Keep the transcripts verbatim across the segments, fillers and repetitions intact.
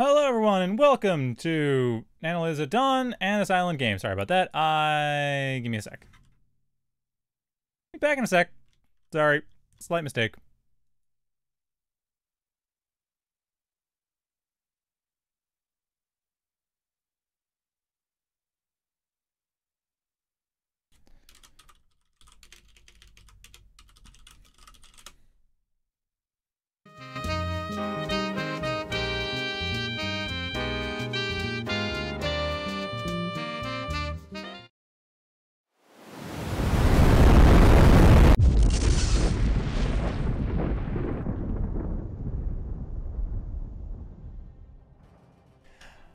Hello everyone and welcome to Analysts at Dawn and Asylum Games. Sorry about that. I give me a sec. Be back in a sec. Sorry, slight mistake.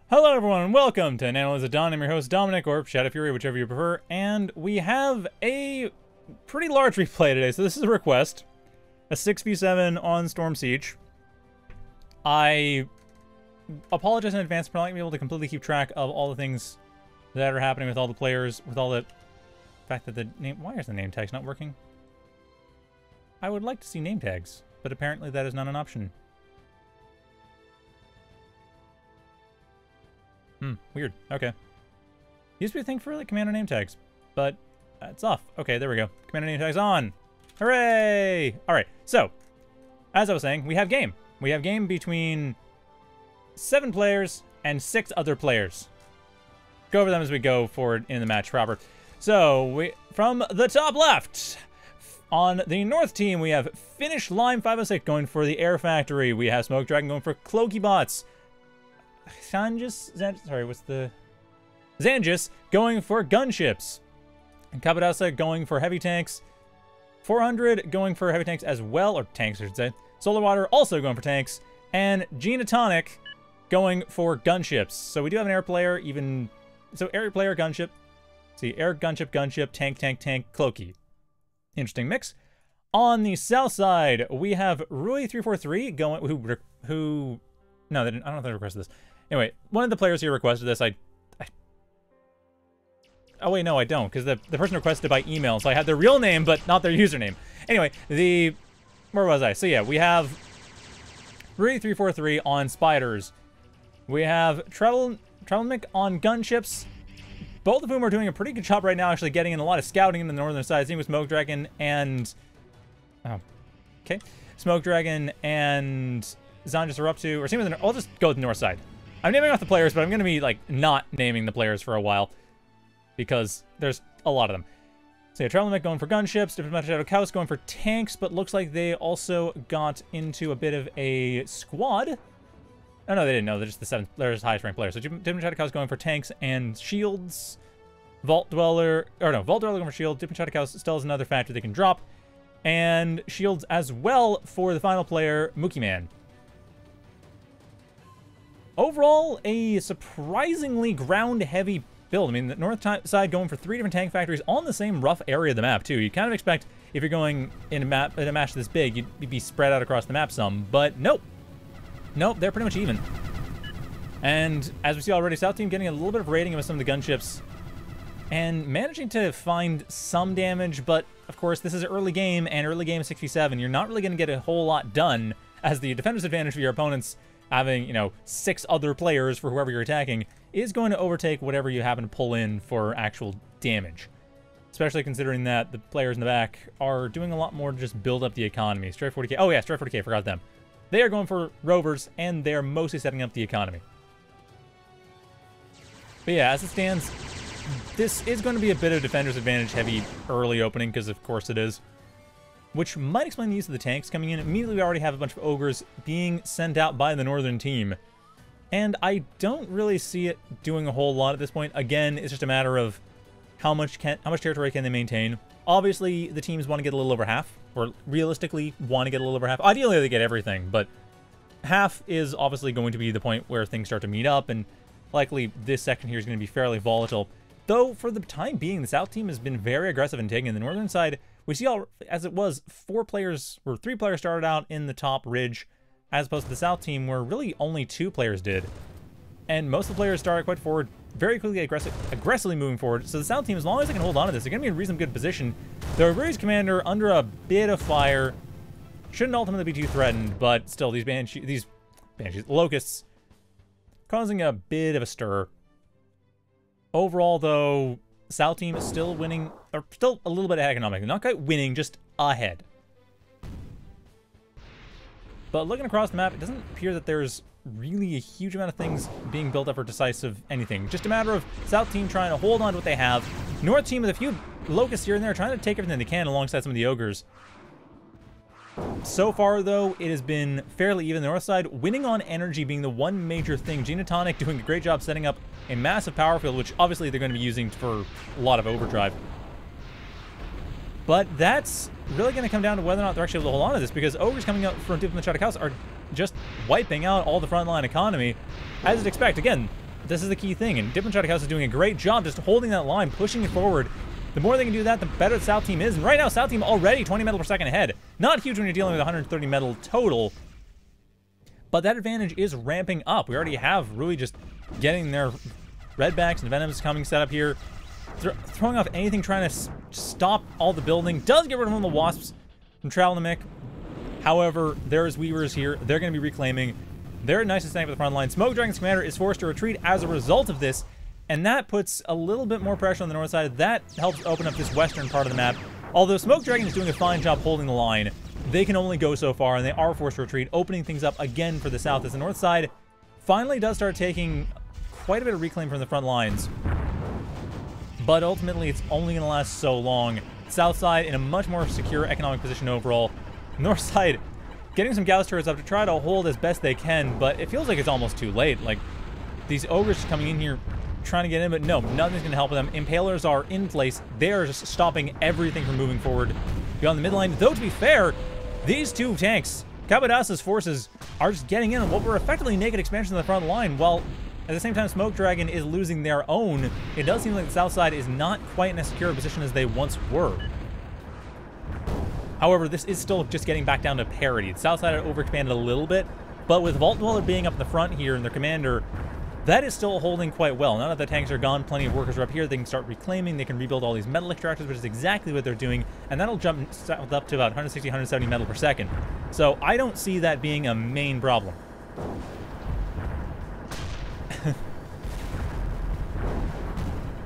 Hello everyone and welcome to Analyza Dawn. I'm your host Dominic, or Shadowfury, whichever you prefer, and we have a pretty large replay today. So this is a request, a six v seven on Storm Siege. I apologize in advance for not being able to completely keep track of all the things that are happening with all the players, with all the fact that the name... Why is the name tags not working? I would like to see name tags, but apparently that is not an option. Hmm, weird. Okay. Used to be a thing for, like, commander name tags, but it's off. Okay, there we go. Commander name tags on. Hooray! Alright, so, as I was saying, we have game. We have game between seven players and six other players. Go over them as we go forward in the match proper. So, we from the top left, on the North team, we have FinishLine five oh six going for the Air Factory. We have Smoke Dragon going for Cloaky Bots. Xanjis, Xanjis, sorry, what's the... Xanjis going for gunships. And Kabudasa going for heavy tanks. four hundred going for heavy tanks as well, or tanks, I should say. Solar Water also going for tanks. And GeneToniK going for gunships. So we do have an air player, even... So air player, gunship. Let's see, air, gunship, gunship, tank, tank, tank, cloaky. Interesting mix. On the south side, we have ruy three four three going... Who... who no, they didn't, I don't know if they requested this. Anyway, one of the players here requested this. I, I oh wait, no, I don't, because the the person requested by email, so I had their real name but not their username. Anyway, the where was I? So yeah, we have ruy three four three on spiders. We have Travel Travelmick on gunships. Both of whom are doing a pretty good job right now, actually getting in a lot of scouting in the northern side. Same with Smoke Dragon and oh, okay, Smoke Dragon and Xanjis are up to, or same with the. I'll just go with the north side. I'm naming off the players, but I'm going to be, like, not naming the players for a while. Because there's a lot of them. So, yeah, Travelmick going for gunships. DiplomatadoCaos going for tanks, but looks like they also got into a bit of a squad. Oh, no, they didn't. No, they're just the seventh, they're just highest ranked player. So, DiplomatadoCaos going for tanks and shields. Vault Dweller, or no, Vault Dweller going for shields. DiplomatadoCaos still has another factor they can drop. And shields as well for the final player, mookieman. Overall, a surprisingly ground-heavy build. I mean, the north side going for three different tank factories on the same rough area of the map, too. You kind of expect if you're going in a, map, in a match this big, you'd be spread out across the map some, but nope. Nope, they're pretty much even. And as we see already, South team getting a little bit of raiding with some of the gunships and managing to find some damage, but of course, this is an early game, and early game six v seven. You're not really going to get a whole lot done as the defender's advantage for your opponents. Having, you know, six other players for whoever you're attacking is going to overtake whatever you happen to pull in for actual damage. Especially considering that the players in the back are doing a lot more to just build up the economy. Strife forty K. Oh, yeah, Strife forty K. Forgot them. They are going for rovers, and they are mostly setting up the economy. But, yeah, as it stands, this is going to be a bit of defender's advantage heavy early opening, because, of course, it is. Which might explain the use of the tanks coming in. Immediately, we already have a bunch of ogres being sent out by the northern team. And I don't really see it doing a whole lot at this point. Again, it's just a matter of how much can, how much territory can they maintain. Obviously, the teams want to get a little over half, or realistically want to get a little over half. Ideally, they get everything, but half is obviously going to be the point where things start to meet up, and likely this section here is going to be fairly volatile. Though, for the time being, the South team has been very aggressive in taking the northern side. We see, all as it was, four players, or three players started out in the top ridge, as opposed to the South team, where really only two players did. And most of the players started quite forward, very quickly aggressive, aggressively moving forward. So the South team, as long as they can hold on to this, they're going to be in a reasonably good position. Their Rury's commander, under a bit of fire, shouldn't ultimately be too threatened, but still, these Banshee, these Banshees, Locusts, causing a bit of a stir. Overall, though, South team is still winning, or still a little bit ahead economically. Not quite winning, just ahead. But looking across the map, it doesn't appear that there's really a huge amount of things being built up for decisive anything. Just a matter of South team trying to hold on to what they have. North team with a few locusts here and there trying to take everything they can alongside some of the ogres. So far, though, it has been fairly even. The north side winning on energy being the one major thing. GeneToniK doing a great job setting up a massive power field, which obviously they're going to be using for a lot of overdrive. But that's really going to come down to whether or not they're actually able to hold on to this, because ogres coming up from DiplomatadoCaos are just wiping out all the frontline economy, as you'd expect. Again, this is the key thing, and DiplomatadoCaos is doing a great job just holding that line, pushing it forward. The more they can do that, the better the South team is. And right now, South team already twenty metal per second ahead. Not huge when you're dealing with one hundred thirty metal total, but that advantage is ramping up. We already have Ruy just getting their redbacks and Venoms coming set up here. They're throwing off anything, trying to stop all the building. Does get rid of one of the Wasps from Travelmick. However, there's Weavers here. They're going to be reclaiming. They're nice and standing for the front line. Smoke Dragon's commander is forced to retreat as a result of this. And that puts a little bit more pressure on the north side. That helps open up this western part of the map. Although Smoke Dragon is doing a fine job holding the line, they can only go so far, and they are forced to retreat, opening things up again for the south, as the north side finally does start taking quite a bit of reclaim from the front lines. But ultimately, it's only going to last so long. South side in a much more secure economic position overall. North side getting some Gauss turrets up to try to hold as best they can, but it feels like it's almost too late. Like, these ogres coming in here trying to get in, but no, nothing's going to help them. Impalers are in place. They are just stopping everything from moving forward beyond the midline. Though, to be fair, these two tanks, Kabudasa's forces, are just getting in on what were effectively naked expansions on the front line, while at the same time Smoke Dragon is losing their own. It does seem like the south side is not quite in as secure a position as they once were. However, this is still just getting back down to parity. The south side had overexpanded a little bit, but with Vault Dweller being up in the front here and their commander, that is still holding quite well. Now that the tanks are gone, plenty of workers are up here. They can start reclaiming. They can rebuild all these metal extractors, which is exactly what they're doing. And that'll jump up to about one sixty, one seventy metal per second. So I don't see that being a main problem.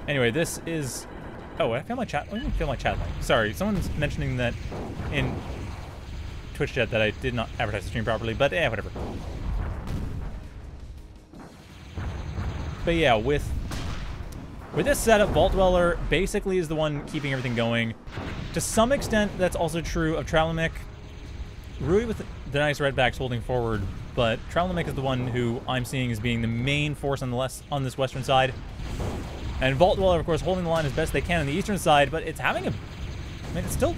Anyway, this is... Oh, I found my chat... I didn't feel my chat line. Sorry, someone's mentioning that in Twitch chat that I did not advertise the stream properly, but eh, whatever. But yeah, with with this setup, Vault Dweller basically is the one keeping everything going. To some extent, that's also true of Travelmick. Ruy with the nice redbacks holding forward, but Travelmick is the one who I'm seeing as being the main force on the less on this western side. And Vault Dweller, of course, holding the line as best they can on the eastern side, but it's having a... I mean, it's still...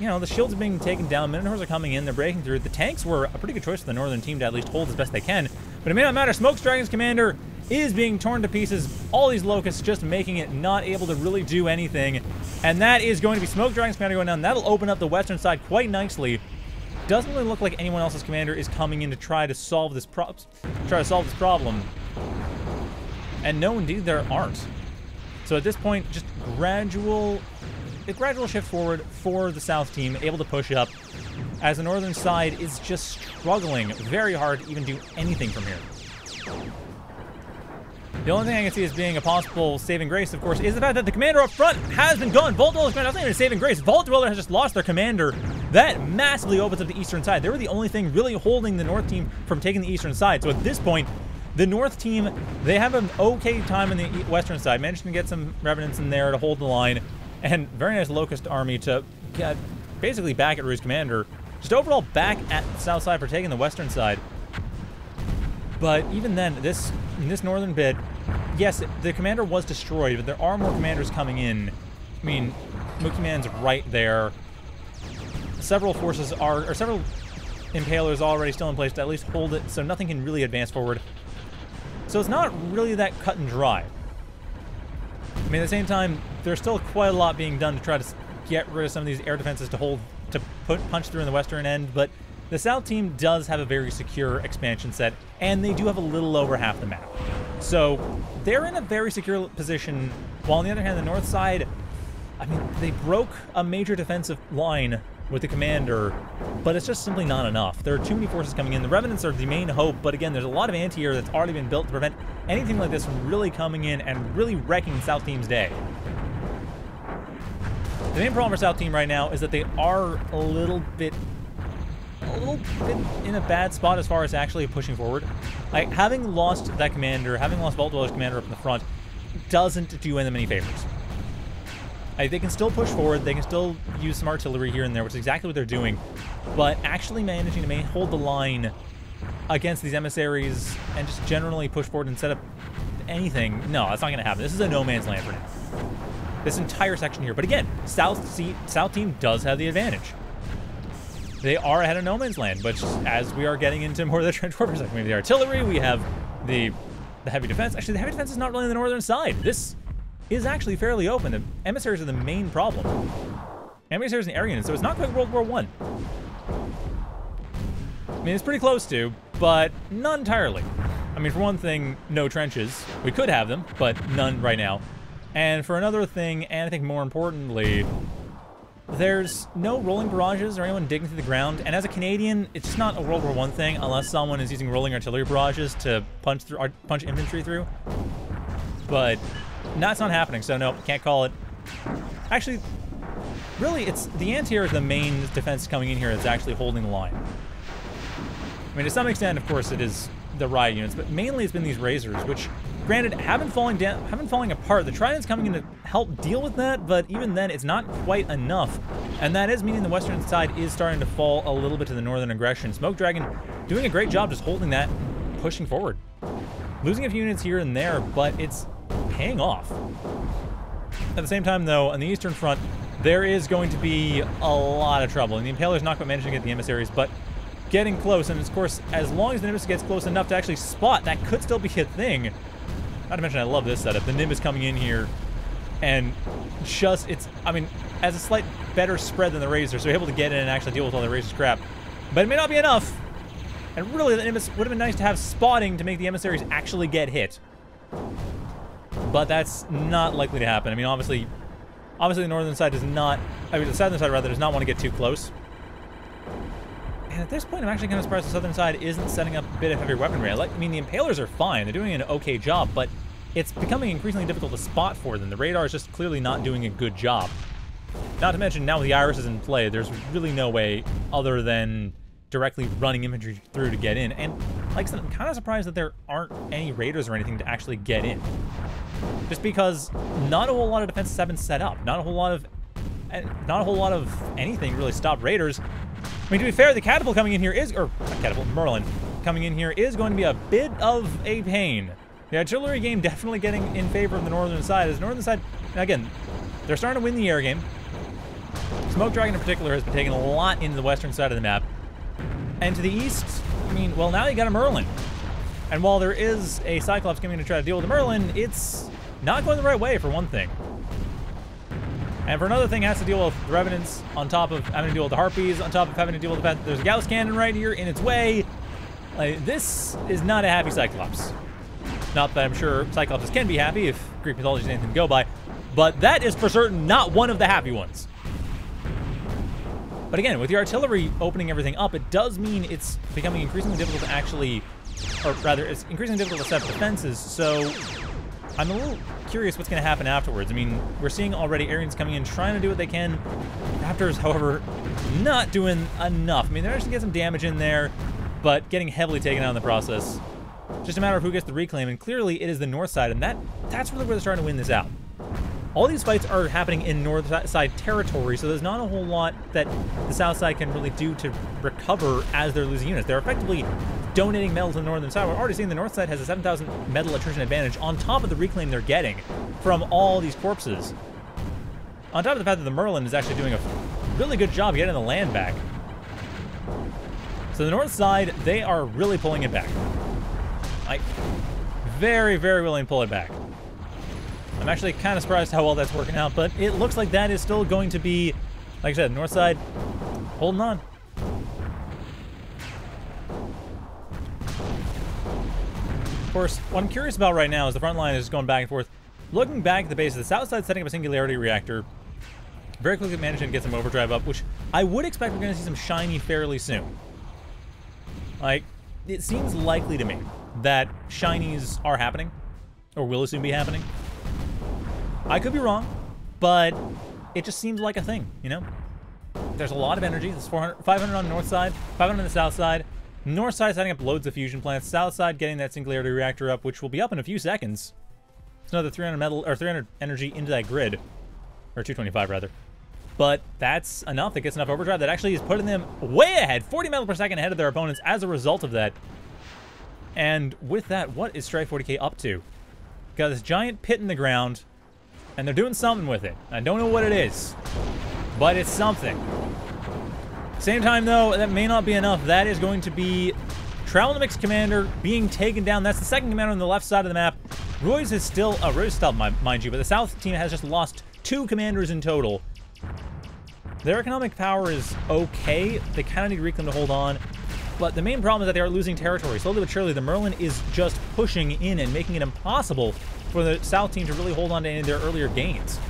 You know, the shields are being taken down. Minotaurs are coming in. They're breaking through. The tanks were a pretty good choice for the northern team to at least hold as best they can, but it may not matter. Smoke Dragon's commander is being torn to pieces. All these locusts just making it not able to really do anything. And that is going to be Smoke Dragon's commander going down. That'll open up the western side quite nicely. Doesn't really look like anyone else's commander is coming in to try to solve this pro try to solve this problem. And no, indeed, there aren't. So at this point, just gradual a gradual shift forward for the south team, able to push up, as the northern side is just struggling very hard to even do anything from here. The only thing I can see as being a possible saving grace, of course, is the fact that the commander up front has been gone. Vault Dweller's commander, that's not even a saving grace. Vault Dweller has just lost their commander. That massively opens up the eastern side. They were the only thing really holding the north team from taking the eastern side. So at this point, the north team, they have an okay time on the western side. Managed to get some revenants in there to hold the line. And very nice locust army to get basically back at Rui's commander. Just overall back at the south side for taking the western side. But even then, this in this northern bit, yes, the commander was destroyed, but there are more commanders coming in. I mean, Mookieman's right there. Several forces are, or several impalers already still in place to at least hold it, so nothing can really advance forward. So it's not really that cut and dry. I mean, at the same time, there's still quite a lot being done to try to get rid of some of these air defenses to hold, to put punch through in the western end, but the south team does have a very secure expansion set, and they do have a little over half the map. So they're in a very secure position, while on the other hand, the north side, I mean, they broke a major defensive line with the commander, but it's just simply not enough. There are too many forces coming in. The revenants are the main hope, but again, there's a lot of anti-air that's already been built to prevent anything like this from really coming in and really wrecking South Team's day. The main problem for South Team right now is that they are a little bit, a little bit in a bad spot as far as actually pushing forward. Like, having lost that commander, having lost Vault Dweller's commander up in the front, doesn't do them any favors. Like, they can still push forward, they can still use some artillery here and there, which is exactly what they're doing, but actually managing to hold the line against these emissaries and just generally push forward and set up anything, no, that's not going to happen. This is a no man's land for now, this entire section here. But again, South, C South Team does have the advantage. They are ahead of no man's land, but as we are getting into more of the trench warfare section, we have the artillery, we have the, the heavy defense. Actually, the heavy defense is not really on the northern side. This is actually fairly open. The emissaries are the main problem. Emissaries and air units, so it's not quite World War One. I mean, it's pretty close to, but not entirely. I mean, for one thing, no trenches. We could have them, but none right now. And for another thing, and I think more importantly, there's no rolling barrages or anyone digging through the ground. And as a Canadian, it's just not a World War One thing unless someone is using rolling artillery barrages to punch through, punch infantry through. But that's not happening, so no, can't call it. Actually, really, it's the anti-air is the main defense coming in here that's actually holding the line. I mean, to some extent, of course, it is the riot units, but mainly it's been these razors, which, granted, haven't falling down, haven't falling apart. The Trident's coming in to help deal with that, but even then, it's not quite enough, and that is meaning the western side is starting to fall a little bit to the northern aggression. Smoke Dragon doing a great job just holding that, pushing forward, losing a few units here and there, but it's paying off. At the same time, though, on the eastern front, there is going to be a lot of trouble, and the Impaler's not quite managing to get the emissaries, but getting close, and of course, as long as the Nimbus gets close enough to actually spot, that could still be a thing. Not to mention, I love this setup. The Nimbus coming in here, and just, it's, I mean, as a slight better spread than the Razor, so you're able to get in and actually deal with all the Razor's crap. But it may not be enough, and really, the Nimbus would have been nice to have spotting to make the emissaries actually get hit. But that's not likely to happen. I mean, obviously, obviously the northern side does not, I mean, the southern side, rather, does not want to get too close. And at this point, I'm actually kind of surprised the southern side isn't setting up a bit of heavy weaponry. I, like, I mean, the Impalers are fine. They're doing an okay job, but it's becoming increasingly difficult to spot for them. The radar is just clearly not doing a good job. Not to mention, now with the Iris is in play, there's really no way other than directly running infantry through to get in. And like I said, I'm kind of surprised that there aren't any raiders or anything to actually get in. Just because not a whole lot of defenses have been set up. Not a whole lot of, not a whole lot of anything really stopped raiders. I mean, to be fair, the Catapult coming in here is, or not Catapult, Merlin coming in here is going to be a bit of a pain. The artillery game definitely getting in favor of the northern side. As northern side, now again, they're starting to win the air game. Smoke Dragon in particular has been taking a lot into the western side of the map. And to the east, I mean, well, now you got a Merlin. And while there is a Cyclops coming in to try to deal with the Merlin, it's not going the right way for one thing. And for another thing, it has to deal with the Revenants on top of having to deal with the Harpies, on top of having to deal with the fact that there's a Gauss Cannon right here in its way. Like, this is not a happy Cyclops. Not that I'm sure Cyclopses can be happy if Greek mythology is anything to go by, but that is for certain not one of the happy ones. But again, with your artillery opening everything up, it does mean it's becoming increasingly difficult to actually, or rather, it's increasingly difficult to set up defenses, so I'm a little curious what's going to happen afterwards. I mean, we're seeing already Aryans coming in, trying to do what they can. Raptors, however, not doing enough. I mean, they're actually getting some damage in there, but getting heavily taken out in the process. Just a matter of who gets the reclaim, and clearly it is the north side, and that that's really where they're starting to win this out. All these fights are happening in north side territory, so there's not a whole lot that the south side can really do to recover as they're losing units. They're effectively donating metal to the northern side. We're already seeing the north side has a seven thousand metal attrition advantage on top of the reclaim they're getting from all these corpses. On top of the fact that the Merlin is actually doing a really good job getting the land back. So the north side, they are really pulling it back. Like, very, very willing to pull it back. I'm actually kind of surprised how well that's working out, but it looks like that is still going to be, like I said, north side holding on. Of course, what I'm curious about right now is the front line is just going back and forth. Looking back at the base, the south side setting up a singularity reactor. Very quickly managing to get some overdrive up, which I would expect we're going to see some shiny fairly soon. Like, it seems likely to me. that shinies are happening, or will soon be happening. I could be wrong, but it just seems like a thing, you know? There's a lot of energy. There's four hundred, five hundred on the north side, five hundred on the south side. North side setting up loads of fusion plants. South side getting that singularity reactor up, which will be up in a few seconds. It's another three hundred metal or three hundred energy into that grid, or two twenty-five rather. But that's enough. That gets enough overdrive. That actually is putting them way ahead, forty metal per second ahead of their opponents as a result of that. And with that, what is Strife forty K up to? Got this giant pit in the ground, and they're doing something with it. I don't know what it is, but it's something. Same time, though, that may not be enough. That is going to be Travelmick's commander being taken down. That's the second commander on the left side of the map. Roy's is still... Oh, Roy's still, mind you, but the south team has just lost two commanders in total. Their economic power is okay. They kind of need Reclaim to hold on. But the main problem is that they are losing territory. Slowly but surely, the Merlin is just pushing in and making it impossible for the south team to really hold on to any of their earlier gains.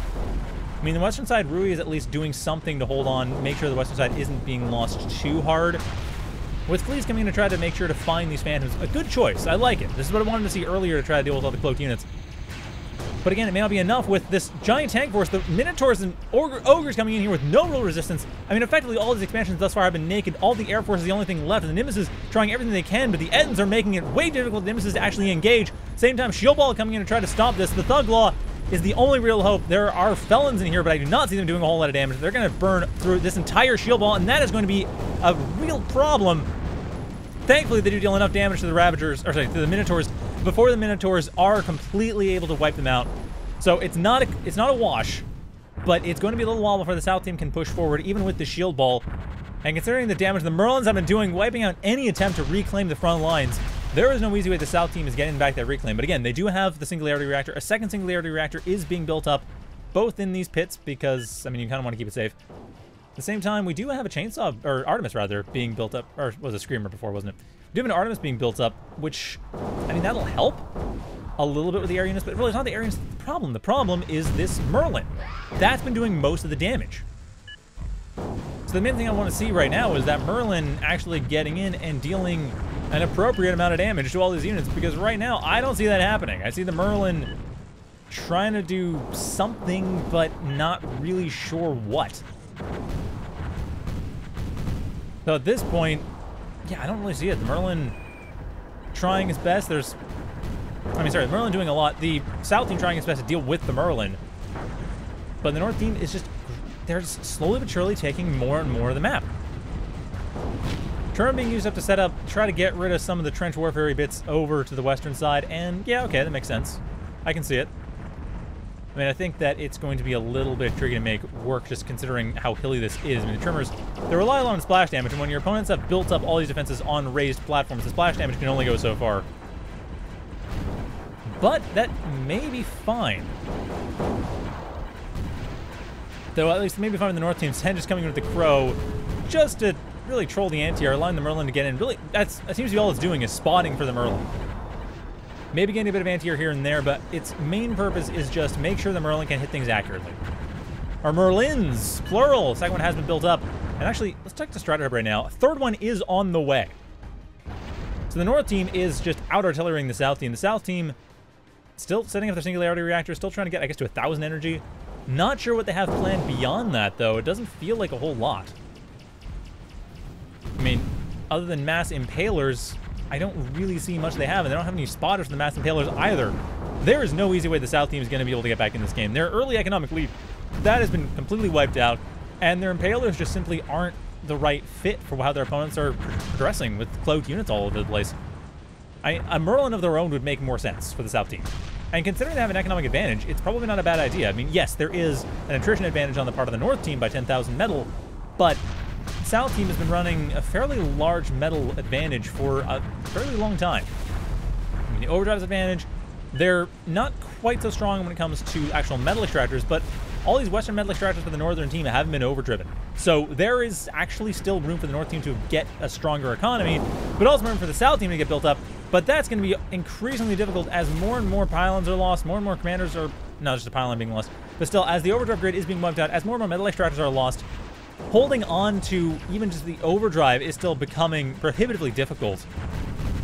I mean, the western side, Ruy is at least doing something to hold on, make sure the western side isn't being lost too hard. With Fleas coming to try to make sure to find these Phantoms, a good choice. I like it. This is what I wanted to see earlier to try to deal with all the cloaked units. But again, it may not be enough with this giant tank force. The Minotaurs and ogre, Ogres coming in here with no real resistance. I mean, effectively, all these expansions thus far have been naked. All the Air Force is the only thing left. The Nemesis trying everything they can, but the Edens are making it way difficult for the Nemesis to actually engage. Same time, Shield Ball coming in to try to stop this. The Thug Law is the only real hope. There are Felons in here, but I do not see them doing a whole lot of damage. They're going to burn through this entire Shield Ball, and that is going to be a real problem. Thankfully, they do deal enough damage to the Ravagers, or sorry, to the Minotaurs, before the Minotaurs are completely able to wipe them out. So it's not a, it's not a wash, but it's going to be a little while before the south team can push forward, even with the shield ball. And considering the damage the Merlins have been doing, wiping out any attempt to reclaim the front lines, there is no easy way the south team is getting back that reclaim. But again, they do have the singularity reactor. A second singularity reactor is being built up, both in these pits, because, I mean, you kind of want to keep it safe. At the same time, we do have a chainsaw, or Artemis rather, being built up, or was a Screamer before, wasn't it? We do have an Artemis being built up, which, I mean, that'll help a little bit with the air units, but really it's not the air units the problem. The problem is this Merlin. That's been doing most of the damage. So the main thing I want to see right now is that Merlin actually getting in and dealing an appropriate amount of damage to all these units, because right now I don't see that happening. I see the Merlin trying to do something, but not really sure what. So at this point, yeah, I don't really see it. The Merlin trying its best. There's, I mean, sorry, the Merlin doing a lot. The south team trying its best to deal with the Merlin. But the north team is just, they're just slowly but surely taking more and more of the map. Turn being used up to set up, try to get rid of some of the trench warfare bits over to the western side. And yeah, okay, that makes sense. I can see it. I mean, I think that it's going to be a little bit tricky to make work, just considering how hilly this is. I mean, the Trimmers, they rely a lot on splash damage, and when your opponents have built up all these defenses on raised platforms, the splash damage can only go so far. But that may be fine. Though at least it may be fine in the north team. Xanjis coming in with the Crow, just to really troll the anti-air, allowing the Merlin to get in. Really, that's, that seems to be all it's doing, is spotting for the Merlin. Maybe getting a bit of anti-air here and there, but its main purpose is just make sure the Merlin can hit things accurately. Our Merlins, plural, second one has been built up. And actually, let's check the Strider Hub right now. Third one is on the way. So the north team is just out artillerying the south team. The south team still setting up their singularity reactor, still trying to get, I guess, to one thousand energy. Not sure what they have planned beyond that, though. It doesn't feel like a whole lot. I mean, other than mass impalers, I don't really see much they have, and they don't have any spotters from the Mass Impalers either. There is no easy way the South team is going to be able to get back in this game. Their early economic lead, that has been completely wiped out, and their Impalers just simply aren't the right fit for how their opponents are progressing with cloaked units all over the place. I, a Merlin of their own would make more sense for the South team. And considering they have an economic advantage, it's probably not a bad idea. I mean, yes, there is an attrition advantage on the part of the North team by ten thousand metal, but South team has been running a fairly large metal advantage for a fairly long time. I mean, the overdrive's advantage, they're not quite so strong when it comes to actual metal extractors, but all these western metal extractors for the northern team haven't been overdriven. So there is actually still room for the north team to get a stronger economy, but also room for the south team to get built up. But that's going to be increasingly difficult as more and more pylons are lost, more and more commanders are, not just a pylon being lost, but still as the overdrive grid is being wiped out, as more and more metal extractors are lost, holding on to even just the overdrive is still becoming prohibitively difficult.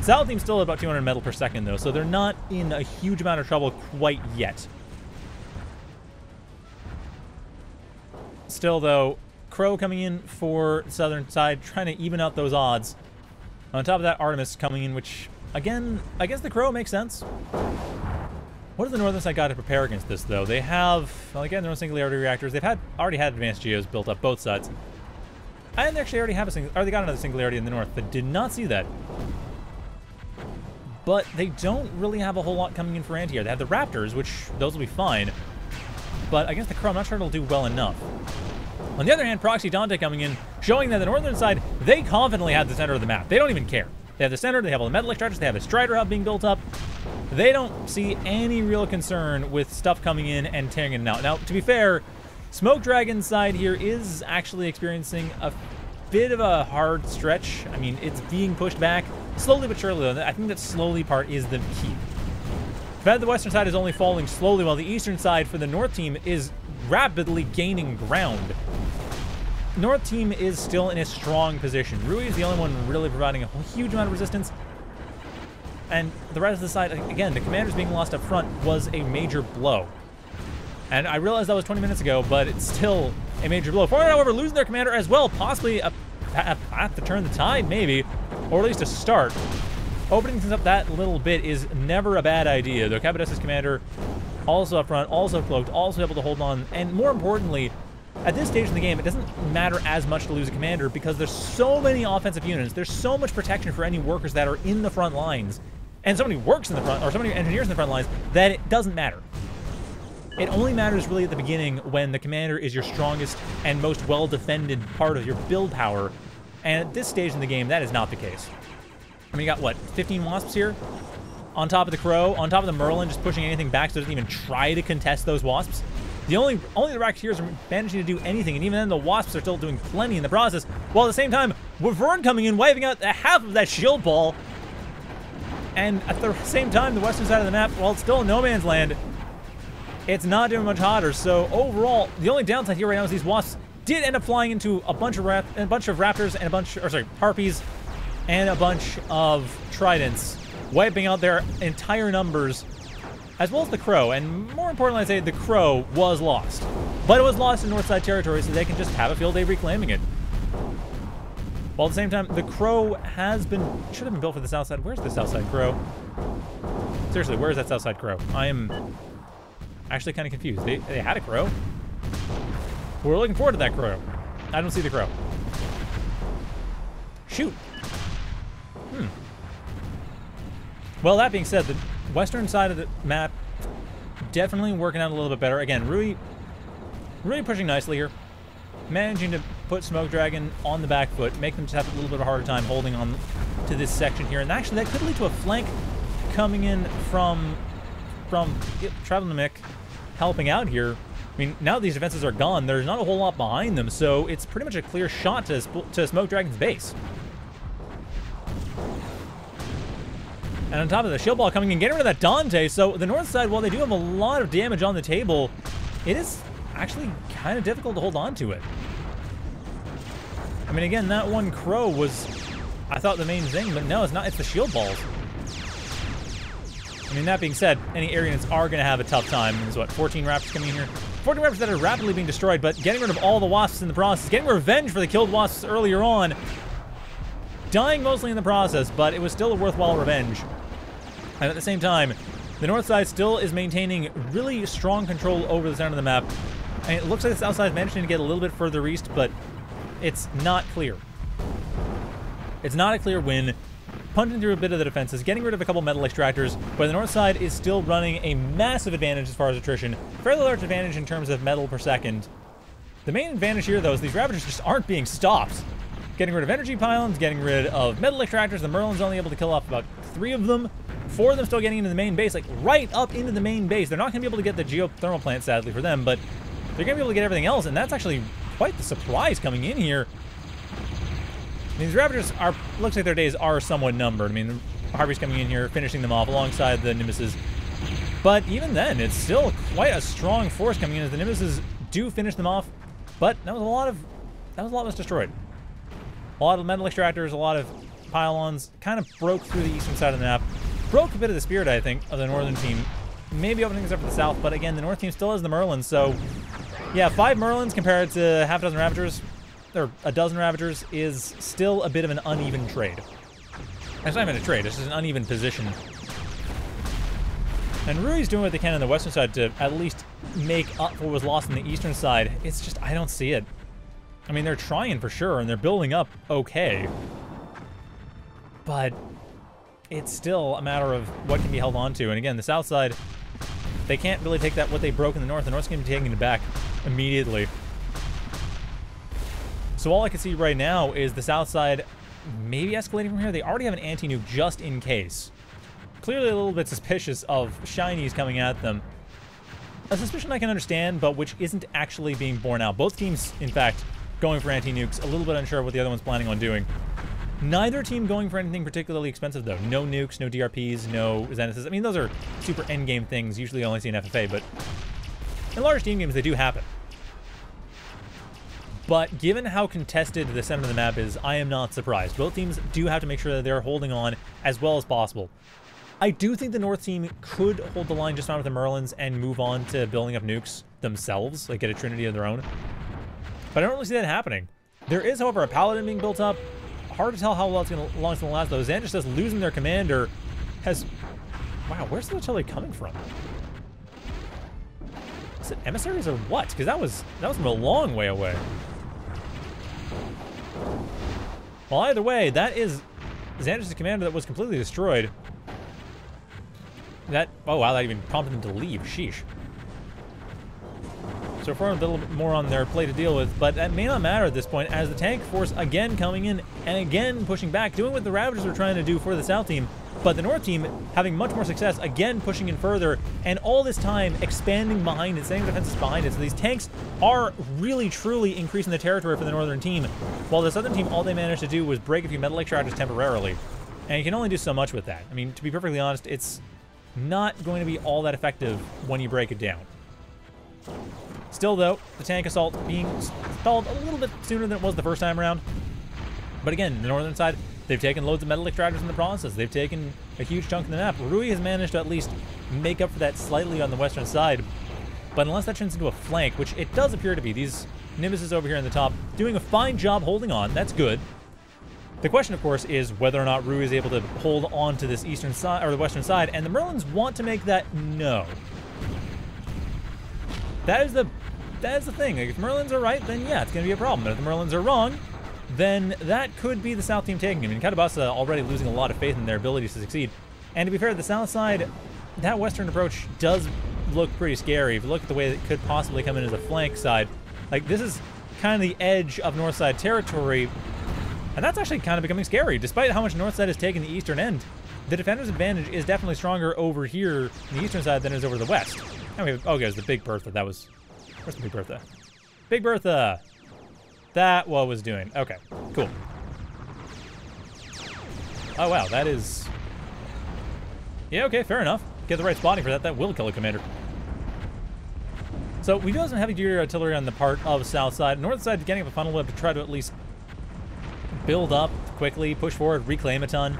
Saladin's still at about two hundred metal per second, though, so they're not in a huge amount of trouble quite yet. Still, though, Crow coming in for southern side, trying to even out those odds. On top of that, Artemis coming in, which, again, I guess the Crow makes sense. What does the northern side got to prepare against this, though? They have, well, again, their own singularity reactors. They've had already had advanced geos built up both sides. And they actually already have a single, or they got another singularity in the north, but did not see that. But they don't really have a whole lot coming in for anti-air. They have the Raptors, which those will be fine. But against the Crow, I'm not sure it'll do well enough. On the other hand, Proxy Dante coming in, showing that the northern side, they confidently have the center of the map. They don't even care. They have the center, they have all the metal extractors, they have a Strider hub being built up. They don't see any real concern with stuff coming in and tearing it out. Now, to be fair, Smoke Dragon's side here is actually experiencing a bit of a hard stretch. I mean, it's being pushed back slowly but surely, though. I think that slowly part is the key. The western side is only falling slowly, while the eastern side for the north team is rapidly gaining ground. North team is still in a strong position. Rui is the only one really providing a huge amount of resistance. And the rest of the side, again, the commanders being lost up front was a major blow. And I realized that was twenty minutes ago, but it's still a major blow. four hundred, however, losing their commander as well, possibly a path to turn the tide, maybe, or at least a start. Opening things up that little bit is never a bad idea, though Kabudasa's commander also up front, also cloaked, also able to hold on, and more importantly, at this stage in the game, it doesn't matter as much to lose a commander because there's so many offensive units, there's so much protection for any workers that are in the front lines, and so many works in the front, or so many engineers in the front lines, that it doesn't matter. It only matters really at the beginning when the commander is your strongest and most well-defended part of your build power, and at this stage in the game, that is not the case. I mean, you got, what, fifteen Wasps here? On top of the Crow, on top of the Merlin, just pushing anything back so it doesn't even try to contest those Wasps. The only only the Racketeers are managing to do anything, and even then the Wasps are still doing plenty in the process, while at the same time, Wyvern coming in, waving out half of that shield ball. And at the same time, the western side of the map, while it's still no man's land, it's not doing much hotter. So overall, the only downside here right now is these Wasps did end up flying into a bunch of, rap a bunch of Raptors and a bunch, or sorry, Harpies, and a bunch of Tridents, wiping out their entire numbers, as well as the Crow. And more importantly, I'd say the Crow was lost. But it was lost in Northside territory, so they can just have a field day reclaiming it. While at the same time, the Crow has been, should have been built for the Southside. Where's the Southside Crow? Seriously, where's that Southside Crow? I am actually kind of confused. They, they had a Crow. We're looking forward to that Crow. I don't see the Crow. Shoot. Hmm. Well, that being said, the western side of the map definitely working out a little bit better. Again, Rui really pushing nicely here, managing to put Smoke Dragon on the back foot, make them just have a little bit of a harder time holding on to this section here. And actually, that could lead to a flank coming in from from yep, Travelmick helping out here. I mean, now that these defenses are gone, there's not a whole lot behind them, so it's pretty much a clear shot to, to Smoke Dragon's base. And on top of the shield ball coming in, getting rid of that Dante. So the north side, while they do have a lot of damage on the table, it is actually kind of difficult to hold on to it. I mean, again, that one Crow was, I thought, the main thing, but no, it's not. It's the shield balls. I mean, that being said, any air units are going to have a tough time. There's, what, fourteen Raptors coming in here? fourteen Raptors that are rapidly being destroyed, but getting rid of all the Wasps in the process, getting revenge for the killed Wasps earlier on, dying mostly in the process, but it was still a worthwhile revenge. And at the same time, the north side still is maintaining really strong control over the center of the map. And it looks like the south side is managing to get a little bit further east, but it's not clear. It's not a clear win. Punting through a bit of the defenses, getting rid of a couple metal extractors, but the north side is still running a massive advantage as far as attrition. Fairly large advantage in terms of metal per second. The main advantage here, though, is these Ravagers just aren't being stopped. Getting rid of energy pylons, getting rid of metal extractors. The Merlin's only able to kill off about three of them. Four of them still getting into the main base, like right up into the main base. They're not going to be able to get the geothermal plant, sadly, for them, but they're going to be able to get everything else, and that's actually quite the surprise coming in here. I mean, these Ravagers are, looks like their days are somewhat numbered. I mean, Harvey's coming in here, finishing them off alongside the Nemesis. But even then, it's still quite a strong force coming in as the Nemesis do finish them off, but that was a lot of, that was a lot less destroyed. A lot of metal extractors, a lot of pylons, kind of broke through the eastern side of the map. Broke a bit of the spirit, I think, of the northern team. Maybe opening things up for the south, but again, the north team still has the Merlins, so yeah, five Merlins compared to half a dozen Ravagers, or a dozen Ravagers, is still a bit of an uneven trade. It's not even a trade, it's just an uneven position. And Rui's doing what they can on the western side to at least make up for what was lost on the eastern side. It's just, I don't see it. I mean, they're trying for sure, and they're building up okay. But it's still a matter of what can be held on to. And again, the south side, they can't really take that, what they broke in the north. The north's going to be taking it back immediately. So all I can see right now is the south side maybe escalating from here. They already have an anti-nuke just in case. Clearly a little bit suspicious of shinies coming at them. A suspicion I can understand, but which isn't actually being borne out. Both teams, in fact, going for anti-nukes. A little bit unsure what the other one's planning on doing. Neither team going for anything particularly expensive, though. No nukes, no D R Ps, no Xanjis. I mean, those are super endgame things. Usually you only see in F F A, but in large team games, they do happen. But given how contested the center of the map is, I am not surprised. Both teams do have to make sure that they're holding on as well as possible. I do think the north team could hold the line just fine with the Merlins and move on to building up nukes themselves, like get a trinity of their own. But I don't really see that happening. There is, however, a paladin being built up. Hard to tell how long it's going to last, though. Xander says losing their commander has... Wow, where's the artillery coming from? Is it emissaries or what? Because that was, that was from a long way away. Well, either way, that is Xander's commander that was completely destroyed. That... Oh, wow, that even prompted them to leave. Sheesh. So far, a little bit more on their plate to deal with, but that may not matter at this point, as the tank force again coming in and again pushing back, doing what the Ravagers were trying to do for the south team, but the north team having much more success, again pushing in further, and all this time expanding behind it, setting defenses behind it. So these tanks are really, truly increasing the territory for the northern team, while the southern team, all they managed to do was break a few metal lake charges temporarily, and you can only do so much with that. I mean, to be perfectly honest, it's not going to be all that effective when you break it down. Still, though, the tank assault being stalled a little bit sooner than it was the first time around. But again, the northern side, they've taken loads of metal extractors in the process. They've taken a huge chunk of the map. Ruy has managed to at least make up for that slightly on the western side. But unless that turns into a flank, which it does appear to be, these Nimbuses over here in the top doing a fine job holding on. That's good. The question, of course, is whether or not Ruy is able to hold on to this eastern side or the western side, and the Merlins want to make that no. That is the that is the thing. Like, if Merlins are right, then yeah, it's going to be a problem. But if the Merlins are wrong, then that could be the south team taking him. I mean, Kabudasa already losing a lot of faith in their abilities to succeed. And to be fair, the south side, that western approach does look pretty scary. If you look at the way that could possibly come in as a flank side, like this is kind of the edge of north side territory, and that's actually kind of becoming scary. Despite how much north side has taken the eastern end, the defender's advantage is definitely stronger over here on the eastern side than it is over the west. Okay, oh, guys, the Big Bertha. That was... Where's the Big Bertha? Big Bertha! That what was doing. Okay, cool. Oh, wow, that is... Yeah, okay, fair enough. Get the right spotting for that. That will kill a commander. So we do have some heavy-duty artillery on the part of south side. North side getting up a funnel web to try to at least build up quickly, push forward, reclaim a ton.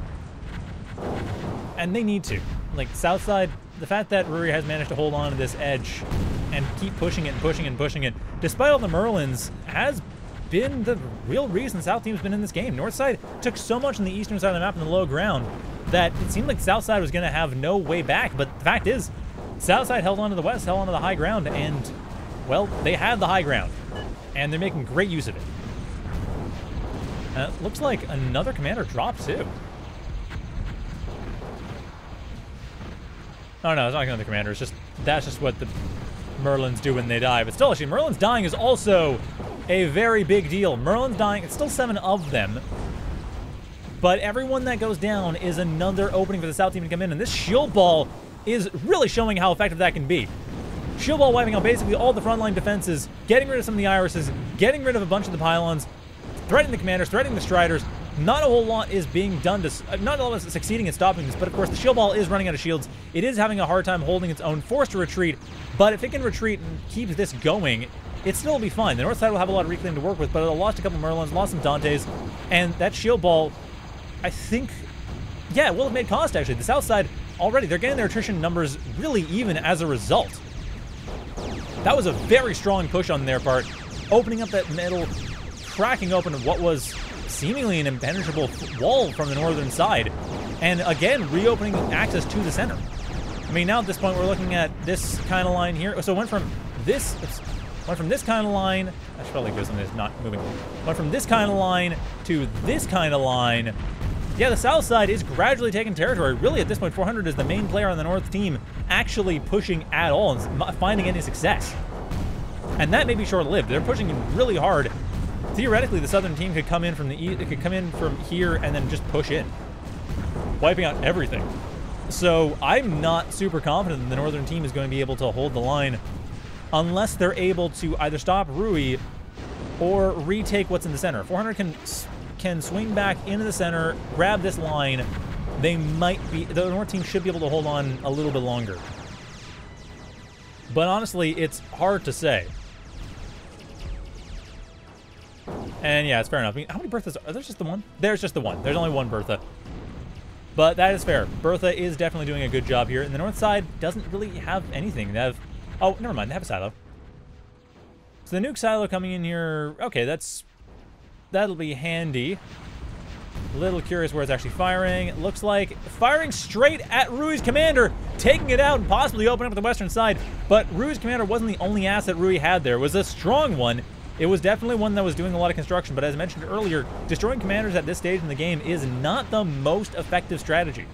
And they need to. Like, south side... The fact that Ruy has managed to hold on to this edge and keep pushing it and pushing it and pushing it, despite all the Merlins, has been the real reason south team's been in this game. North side took so much on the eastern side of the map in the low ground that it seemed like south side was going to have no way back. But the fact is, south side held on to the west, held on to the high ground, and, well, they had the high ground. And they're making great use of it. Uh, looks like another commander dropped, too. Oh no, it's not another commander, it's just, that's just what the Merlins do when they die. But still, actually, Merlins dying is also a very big deal. Merlins dying, it's still seven of them. But everyone that goes down is another opening for the south team to come in, and this shield ball is really showing how effective that can be. Shield ball wiping out basically all the frontline defenses, getting rid of some of the irises, getting rid of a bunch of the pylons, threatening the commanders, threatening the striders. Not a whole lot is being done to, not a lot is succeeding in stopping this, but of course the shield ball is running out of shields. It is having a hard time holding its own, forced to retreat, but if it can retreat and keeps this going, it still will be fine. The north side will have a lot of reclaim to work with, but it lost a couple Merlins, lost some Dantes, and that shield ball I think, yeah, will have made cost, actually. The south side, already, they're getting their attrition numbers really even as a result. That was a very strong push on their part, opening up that middle, cracking open what was seemingly an impenetrable wall from the northern side, and again, reopening access to the center. I mean, now at this point, we're looking at this kind of line here. So it went from this, went from this kind of line, I should probably go something that's not moving, went from this kind of line to this kind of line. Yeah, the south side is gradually taking territory. Really, at this point, four hundred is the main player on the north team actually pushing at all and finding any success. And that may be short-lived. They're pushing really hard. Theoretically, the southern team could come in from the east, it could come in from here and then just push in, wiping out everything. So I'm not super confident that the northern team is going to be able to hold the line unless they're able to either stop Rui or retake what's in the center. four hundred can... can swing back into the center, grab this line. They might be, the north team should be able to hold on a little bit longer. But honestly, it's hard to say. And yeah, it's fair enough. I mean, how many Berthas are, there's just the one? There's just the one. There's only one Bertha. But that is fair. Bertha is definitely doing a good job here. And the north side doesn't really have anything. They have, oh, never mind. They have a silo. So the nuke silo coming in here. Okay, that's, that'll be handy. A little curious where it's actually firing. It looks like firing straight at Rui's commander, taking it out and possibly opening up the western side. But Rui's commander wasn't the only asset Rui had there. It was a strong one. It was definitely one that was doing a lot of construction. But as mentioned earlier, destroying commanders at this stage in the game is not the most effective strategy.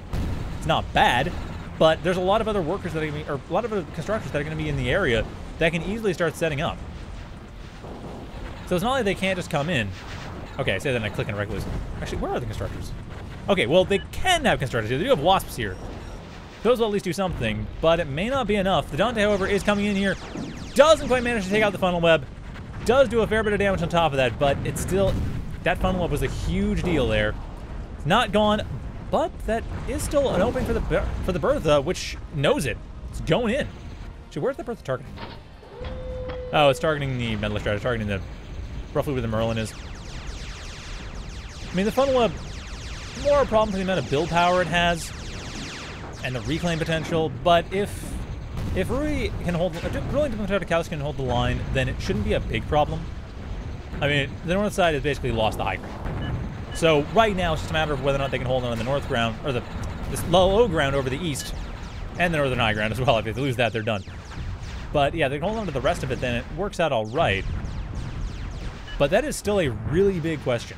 It's not bad, but there's a lot of other workers that are gonna be, or a lot of other constructors that are going to be in the area that can easily start setting up. So it's not like they can't just come in. Okay, I say that and I click on regulars. Actually, where are the constructors? Okay, well, they can have constructors here. They do have wasps here. Those will at least do something, but it may not be enough. The Dante, however, is coming in here. Doesn't quite manage to take out the funnel web. Does do a fair bit of damage on top of that, but it's still... That funnel web was a huge deal there. It's not gone, but that is still an opening for the for the Bertha, which knows it. It's going in. Actually, where's the Bertha targeting? Oh, it's targeting the Medalist Strategy, targeting the... roughly where the Merlin is. I mean, the funnel web, more a problem for the amount of build power it has and the reclaim potential, but if if Rui can hold, if really DiplomatadoCaos can hold the line, then it shouldn't be a big problem. I mean, the north side has basically lost the high ground. So right now, it's just a matter of whether or not they can hold on to the north ground, or the this low ground over the east, and the northern high ground as well. If they lose that, they're done. But yeah, they can hold on to the rest of it, then it works out all right. But that is still a really big question.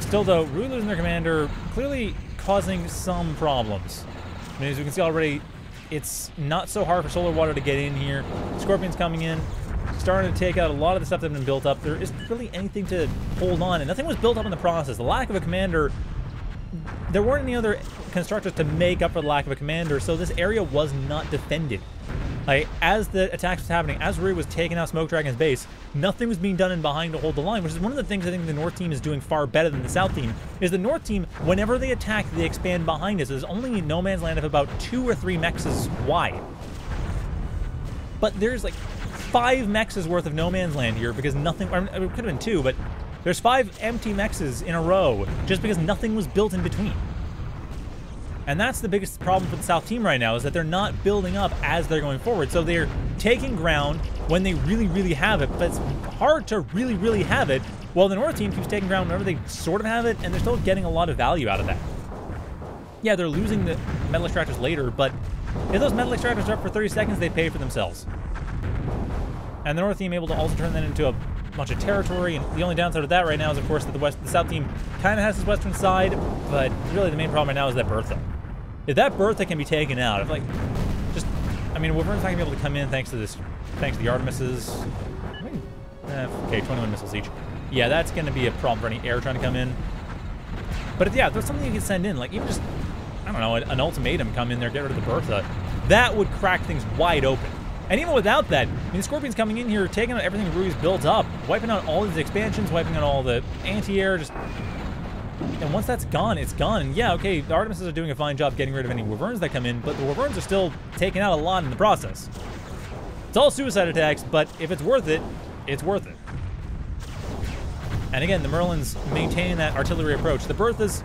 Still, though, Rui losing their commander, clearly causing some problems. I mean, as we can see already, it's not so hard for Solar Water to get in here. Scorpion's coming in, starting to take out a lot of the stuff that's been built up. There isn't really anything to hold on, and nothing was built up in the process. The lack of a commander, there weren't any other constructors to make up for the lack of a commander, so this area was not defended. Like, as the attacks was happening, as Rui was taking out Smoke Dragon's base, nothing was being done in behind to hold the line, which is one of the things I think the North team is doing far better than the South team, is the North team, whenever they attack, they expand behind us. There's only no man's land of about two or three mexes wide. But there's like five mexes worth of no man's land here because nothing, I mean, it could have been two, but there's five empty mexes in a row just because nothing was built in between. And that's the biggest problem for the South team right now, is that they're not building up as they're going forward. So they're taking ground when they really, really have it. But it's hard to really, really have it. Well, the North team keeps taking ground whenever they sort of have it, and they're still getting a lot of value out of that. Yeah, they're losing the metal extractors later, but if those metal extractors are up for thirty seconds, they pay for themselves. And the North team able to also turn that into a bunch of territory, and the only downside of that right now is, of course, that the West, the South team kind of has its western side, but really the main problem right now is that Bertha. If that Bertha can be taken out, if like, just, I mean, Wyvern's not gonna be able to come in thanks to this, thanks to the Artemises. Eh, okay, twenty-one missiles each. Yeah, that's gonna be a problem for any air trying to come in. But if, yeah, if there's something you can send in, like even just, I don't know, an, an ultimatum come in there, get rid of the Bertha, that would crack things wide open. And even without that, I mean, Scorpion's coming in here, taking out everything Rui's built up, wiping out all these expansions, wiping out all the anti-air, just... And once that's gone, it's gone. And yeah, okay, the Artemises are doing a fine job getting rid of any Wyverns that come in, but the Wyverns are still taking out a lot in the process. It's all suicide attacks, but if it's worth it, it's worth it. And again, the Merlin's maintaining that artillery approach. The Berthas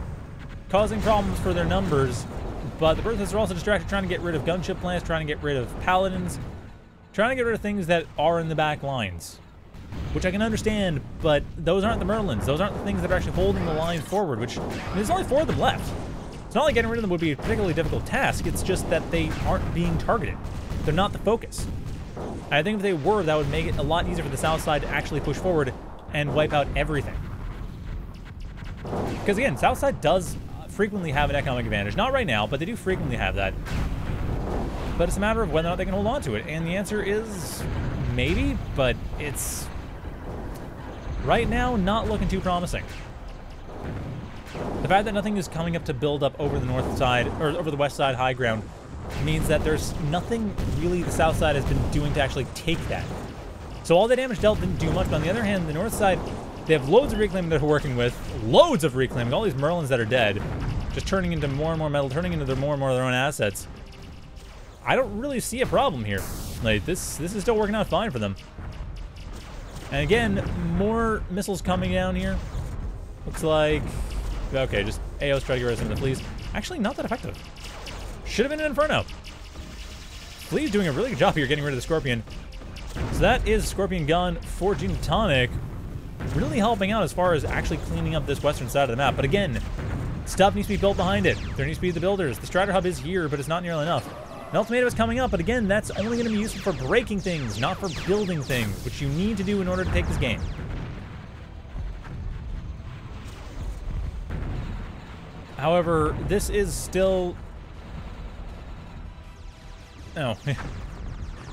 causing problems for their numbers, but the Berthas are also distracted, trying to get rid of gunship plants, trying to get rid of paladins, trying to get rid of things that are in the back lines, which I can understand, but those aren't the Merlins. Those aren't the things that are actually holding the line forward, which, I mean, there's only four of them left. It's not like getting rid of them would be a particularly difficult task. It's just that they aren't being targeted. They're not the focus. I think if they were, that would make it a lot easier for the south side to actually push forward and wipe out everything. Because again, south side does frequently have an economic advantage. Not right now, but they do frequently have that. But it's a matter of whether or not they can hold on to it. And the answer is maybe, but it's right now not looking too promising. The fact that nothing is coming up to build up over the north side, or over the west side high ground, means that there's nothing really the south side has been doing to actually take that. So all the damage dealt didn't do much, but on the other hand, the north side, they have loads of reclaiming they're working with, loads of reclaiming, all these Merlins that are dead, just turning into more and more metal, turning into their more and more of their own assets. I don't really see a problem here. Like, this, this is still working out fine for them. And again, more missiles coming down here. Looks like, okay, just A O strike or something, please. Actually, not that effective. Should have been an Inferno. Please doing a really good job here getting rid of the Scorpion. So that is Scorpion Gun for GeneToniK. Really helping out as far as actually cleaning up this western side of the map. But again, stuff needs to be built behind it. There needs to be the builders. The Strider Hub is here, but it's not nearly enough. An ultimatum is coming up, but again, that's only going to be useful for breaking things, not for building things, which you need to do in order to take this game. However, this is still... Oh.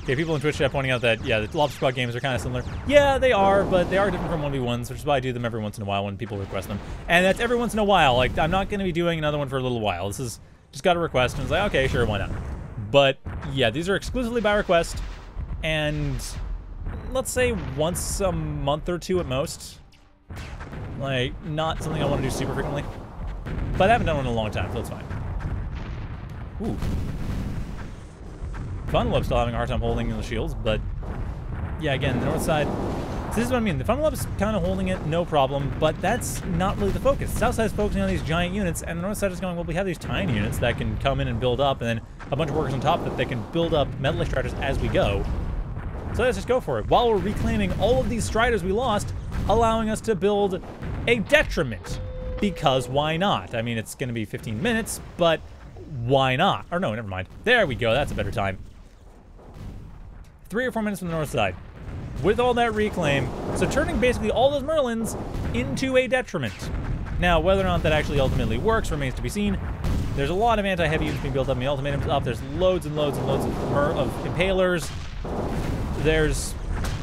Okay, people in Twitch chat pointing out that, yeah, the Lob Squad games are kind of similar. Yeah, they are, but they are different from one v ones, which is why I do them every once in a while when people request them. And that's every once in a while. Like, I'm not going to be doing another one for a little while. This is just got a request, and it's like, okay, sure, why not? But, yeah, these are exclusively by request, and let's say once a month or two at most. Like, not something I want to do super frequently. But I haven't done one in a long time, so it's fine. Ooh. Funnelweb's still having a hard time holding in the shields, but yeah, again, the north side, this is what I mean. The Funnelweb's kind of holding it, no problem, but that's not really the focus. The south side's focusing on these giant units, and the north side is going, well, we have these tiny units that can come in and build up, and then a bunch of workers on top that they can build up metal extractors as we go. So let's just go for it. While we're reclaiming all of these striders we lost, allowing us to build a detriment, because why not? I mean, it's going to be fifteen minutes, but why not? Or no, never mind. There we go. That's a better time. Three or four minutes from the north side with all that reclaim. So turning basically all those Merlins into a detriment. Now, whether or not that actually ultimately works remains to be seen. There's a lot of anti-heavy units being built up, and the ultimatum's up. There's loads and loads and loads of, mer of impalers. There's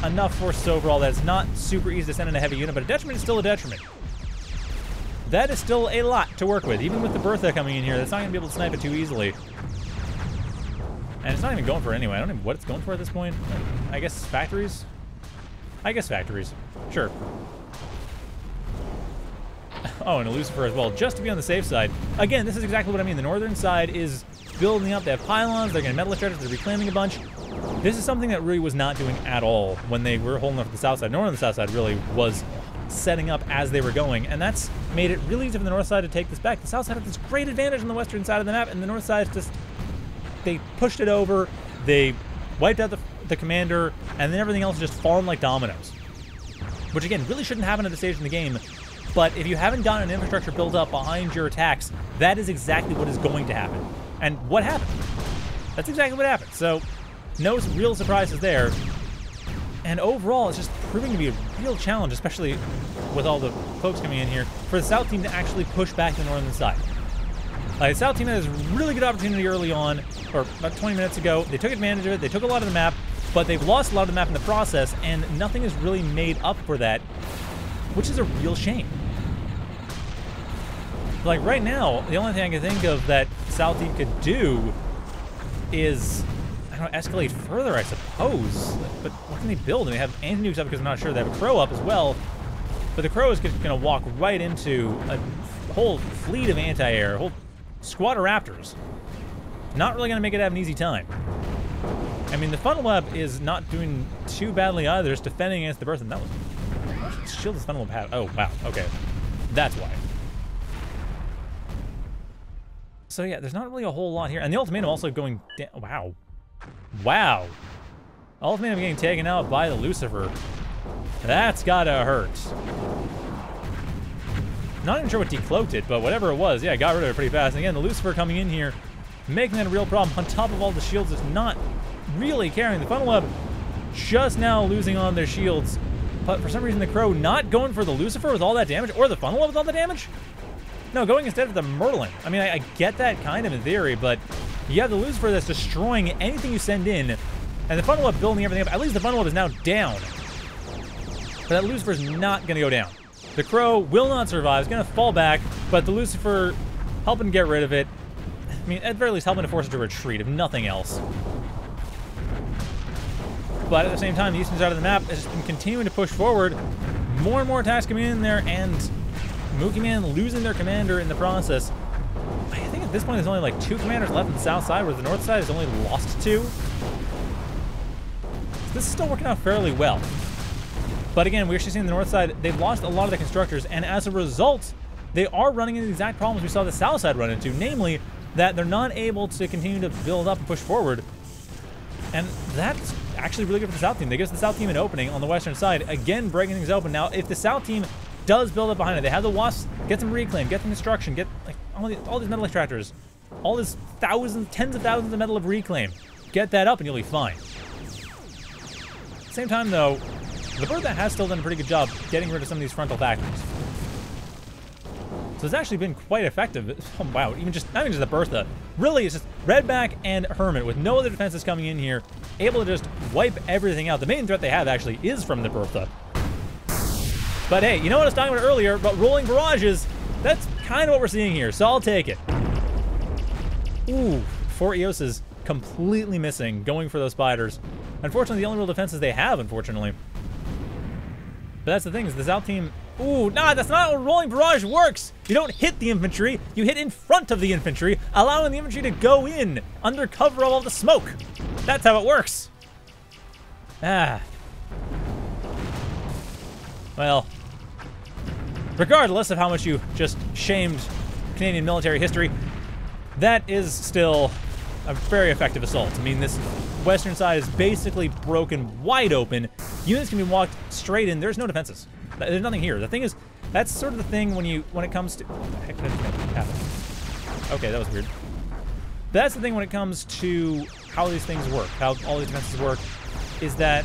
enough forces overall that it's not super easy to send in a heavy unit, but a detriment is still a detriment. That is still a lot to work with. Even with the Bertha coming in here, that's not going to be able to snipe it too easily. And it's not even going for it anyway. I don't know what it's going for at this point. I guess factories? I guess factories. Sure. Oh, and a Lucifer as well, just to be on the safe side. Again, this is exactly what I mean. The northern side is building up. They have pylons. They're going to metal extractors. They're reclaiming a bunch. This is something that Ruy was not doing at all when they were holding up the south side. Northern the south side really was setting up as they were going, and that's made it really easy for the north side to take this back. The south side had this great advantage on the western side of the map, and the north side just... they pushed it over, they wiped out the, the commander, and then everything else just fallen like dominoes. Which again, really shouldn't happen at this stage in the game, but if you haven't gotten an infrastructure built up behind your attacks, that is exactly what is going to happen. And what happened? That's exactly what happened. So, no real surprises there. And overall, it's just proving to be a real challenge, especially with all the folks coming in here, for the south team to actually push back to the northern side. Uh, the south team had a really good opportunity early on, or about twenty minutes ago. They took advantage of it. They took a lot of the map, but they've lost a lot of the map in the process, and nothing is really made up for that, which is a real shame. Like, right now, the only thing I can think of that south team could do is... I don't know, escalate further, I suppose. But what can they build? And they have anti-nukes up because I'm not sure. They have a Crow up as well. But the Crow is going to walk right into a whole fleet of anti-air, a whole squad of Raptors. Not really going to make it have an easy time. I mean, the Funnelweb is not doing too badly either. It's defending against the Bertha. That was... Shield is Venom Path. Oh, wow. Okay. That's why. So, yeah, there's not really a whole lot here. And the ultimatum also going down. Wow. Wow. Ultimatum getting taken out by the Lucifer. That's gotta hurt. Not even sure what decloaked it, but whatever it was, yeah, it got rid of it pretty fast. And again, the Lucifer coming in here, making that a real problem. On top of all the shields, it's not really carrying the funnel web. Just now losing on their shields. But for some reason, the Crow not going for the Lucifer with all that damage, or the funnel web with all the damage. No, going instead of the Merlin. I mean, I, I get that kind of in theory, but you have the Lucifer that's destroying anything you send in, and the funnel web building everything up. At least the funnel web is now down. But that Lucifer's not going to go down. The Crow will not survive. It's going to fall back, but the Lucifer helping get rid of it. I mean, at the very least, helping to force it to retreat, if nothing else. But at the same time, the eastern side of the map has been continuing to push forward. More and more attacks coming in there, and Mookieman losing their commander in the process. I think at this point there's only like two commanders left on the south side, where the north side has only lost two. So this is still working out fairly well. But again, we're actually seeing the north side, they've lost a lot of the constructors, and as a result, they are running into the exact problems we saw the south side run into, namely that they're not able to continue to build up and push forward. And that's actually really good for the south team. That gives the south team an opening on the western side, again breaking things open. Now, if the south team does build up behind it, they have the wasps, get some reclaim, get some destruction, get like all, the, all these metal extractors, all these thousands, tens of thousands of metal of reclaim, get that up and you'll be fine. Same time though, the bird that has still done a pretty good job getting rid of some of these frontal factors. So it's actually been quite effective. Oh, wow, even just, not even just the Bertha. Really, it's just Redback and Hermit with no other defenses coming in here, able to just wipe everything out. The main threat they have actually is from the Bertha. But hey, you know what I was talking about earlier about rolling barrages? That's kind of what we're seeing here, so I'll take it. Ooh, four Eoses completely missing, going for those spiders. Unfortunately, the only real defenses they have, unfortunately. But that's the thing, is the South team... Ooh, nah, that's not how rolling barrage works! You don't hit the infantry, you hit in front of the infantry, allowing the infantry to go in under cover of all the smoke. That's how it works. Ah. Well, regardless of how much you just shamed Canadian military history, that is still a very effective assault. I mean, this... western side is basically broken wide open. Units can be walked straight in. There's no defenses. There's nothing here. The thing is, that's sort of the thing when you when it comes to... What the heck did that happen? Okay, that was weird. That's the thing when it comes to how these things work, how all these defenses work, is that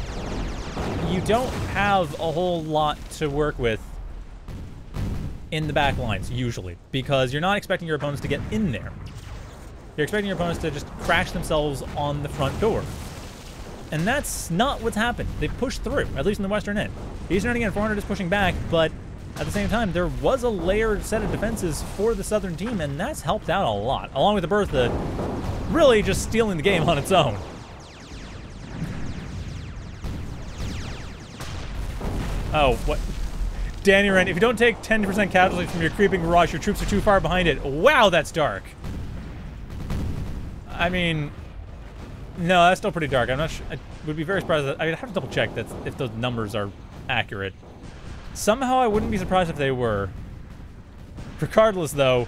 you don't have a whole lot to work with in the back lines, usually, because you're not expecting your opponents to get in there. You're expecting your opponents to just crash themselves on the front door. And that's not what's happened. They've pushed through, at least in the western end. The eastern end, again, four hundred is pushing back, but at the same time, there was a layered set of defenses for the southern team, and that's helped out a lot, along with the Bertha really just stealing the game on its own. Oh, what? Danny Wren, if you don't take ten percent casualties from your creeping barrage, your troops are too far behind it. Wow, that's dark. I mean, no, that's still pretty dark. I'm not sure. I would be very surprised. That, I mean, I have to double check that if those numbers are accurate. Somehow, I wouldn't be surprised if they were. Regardless, though,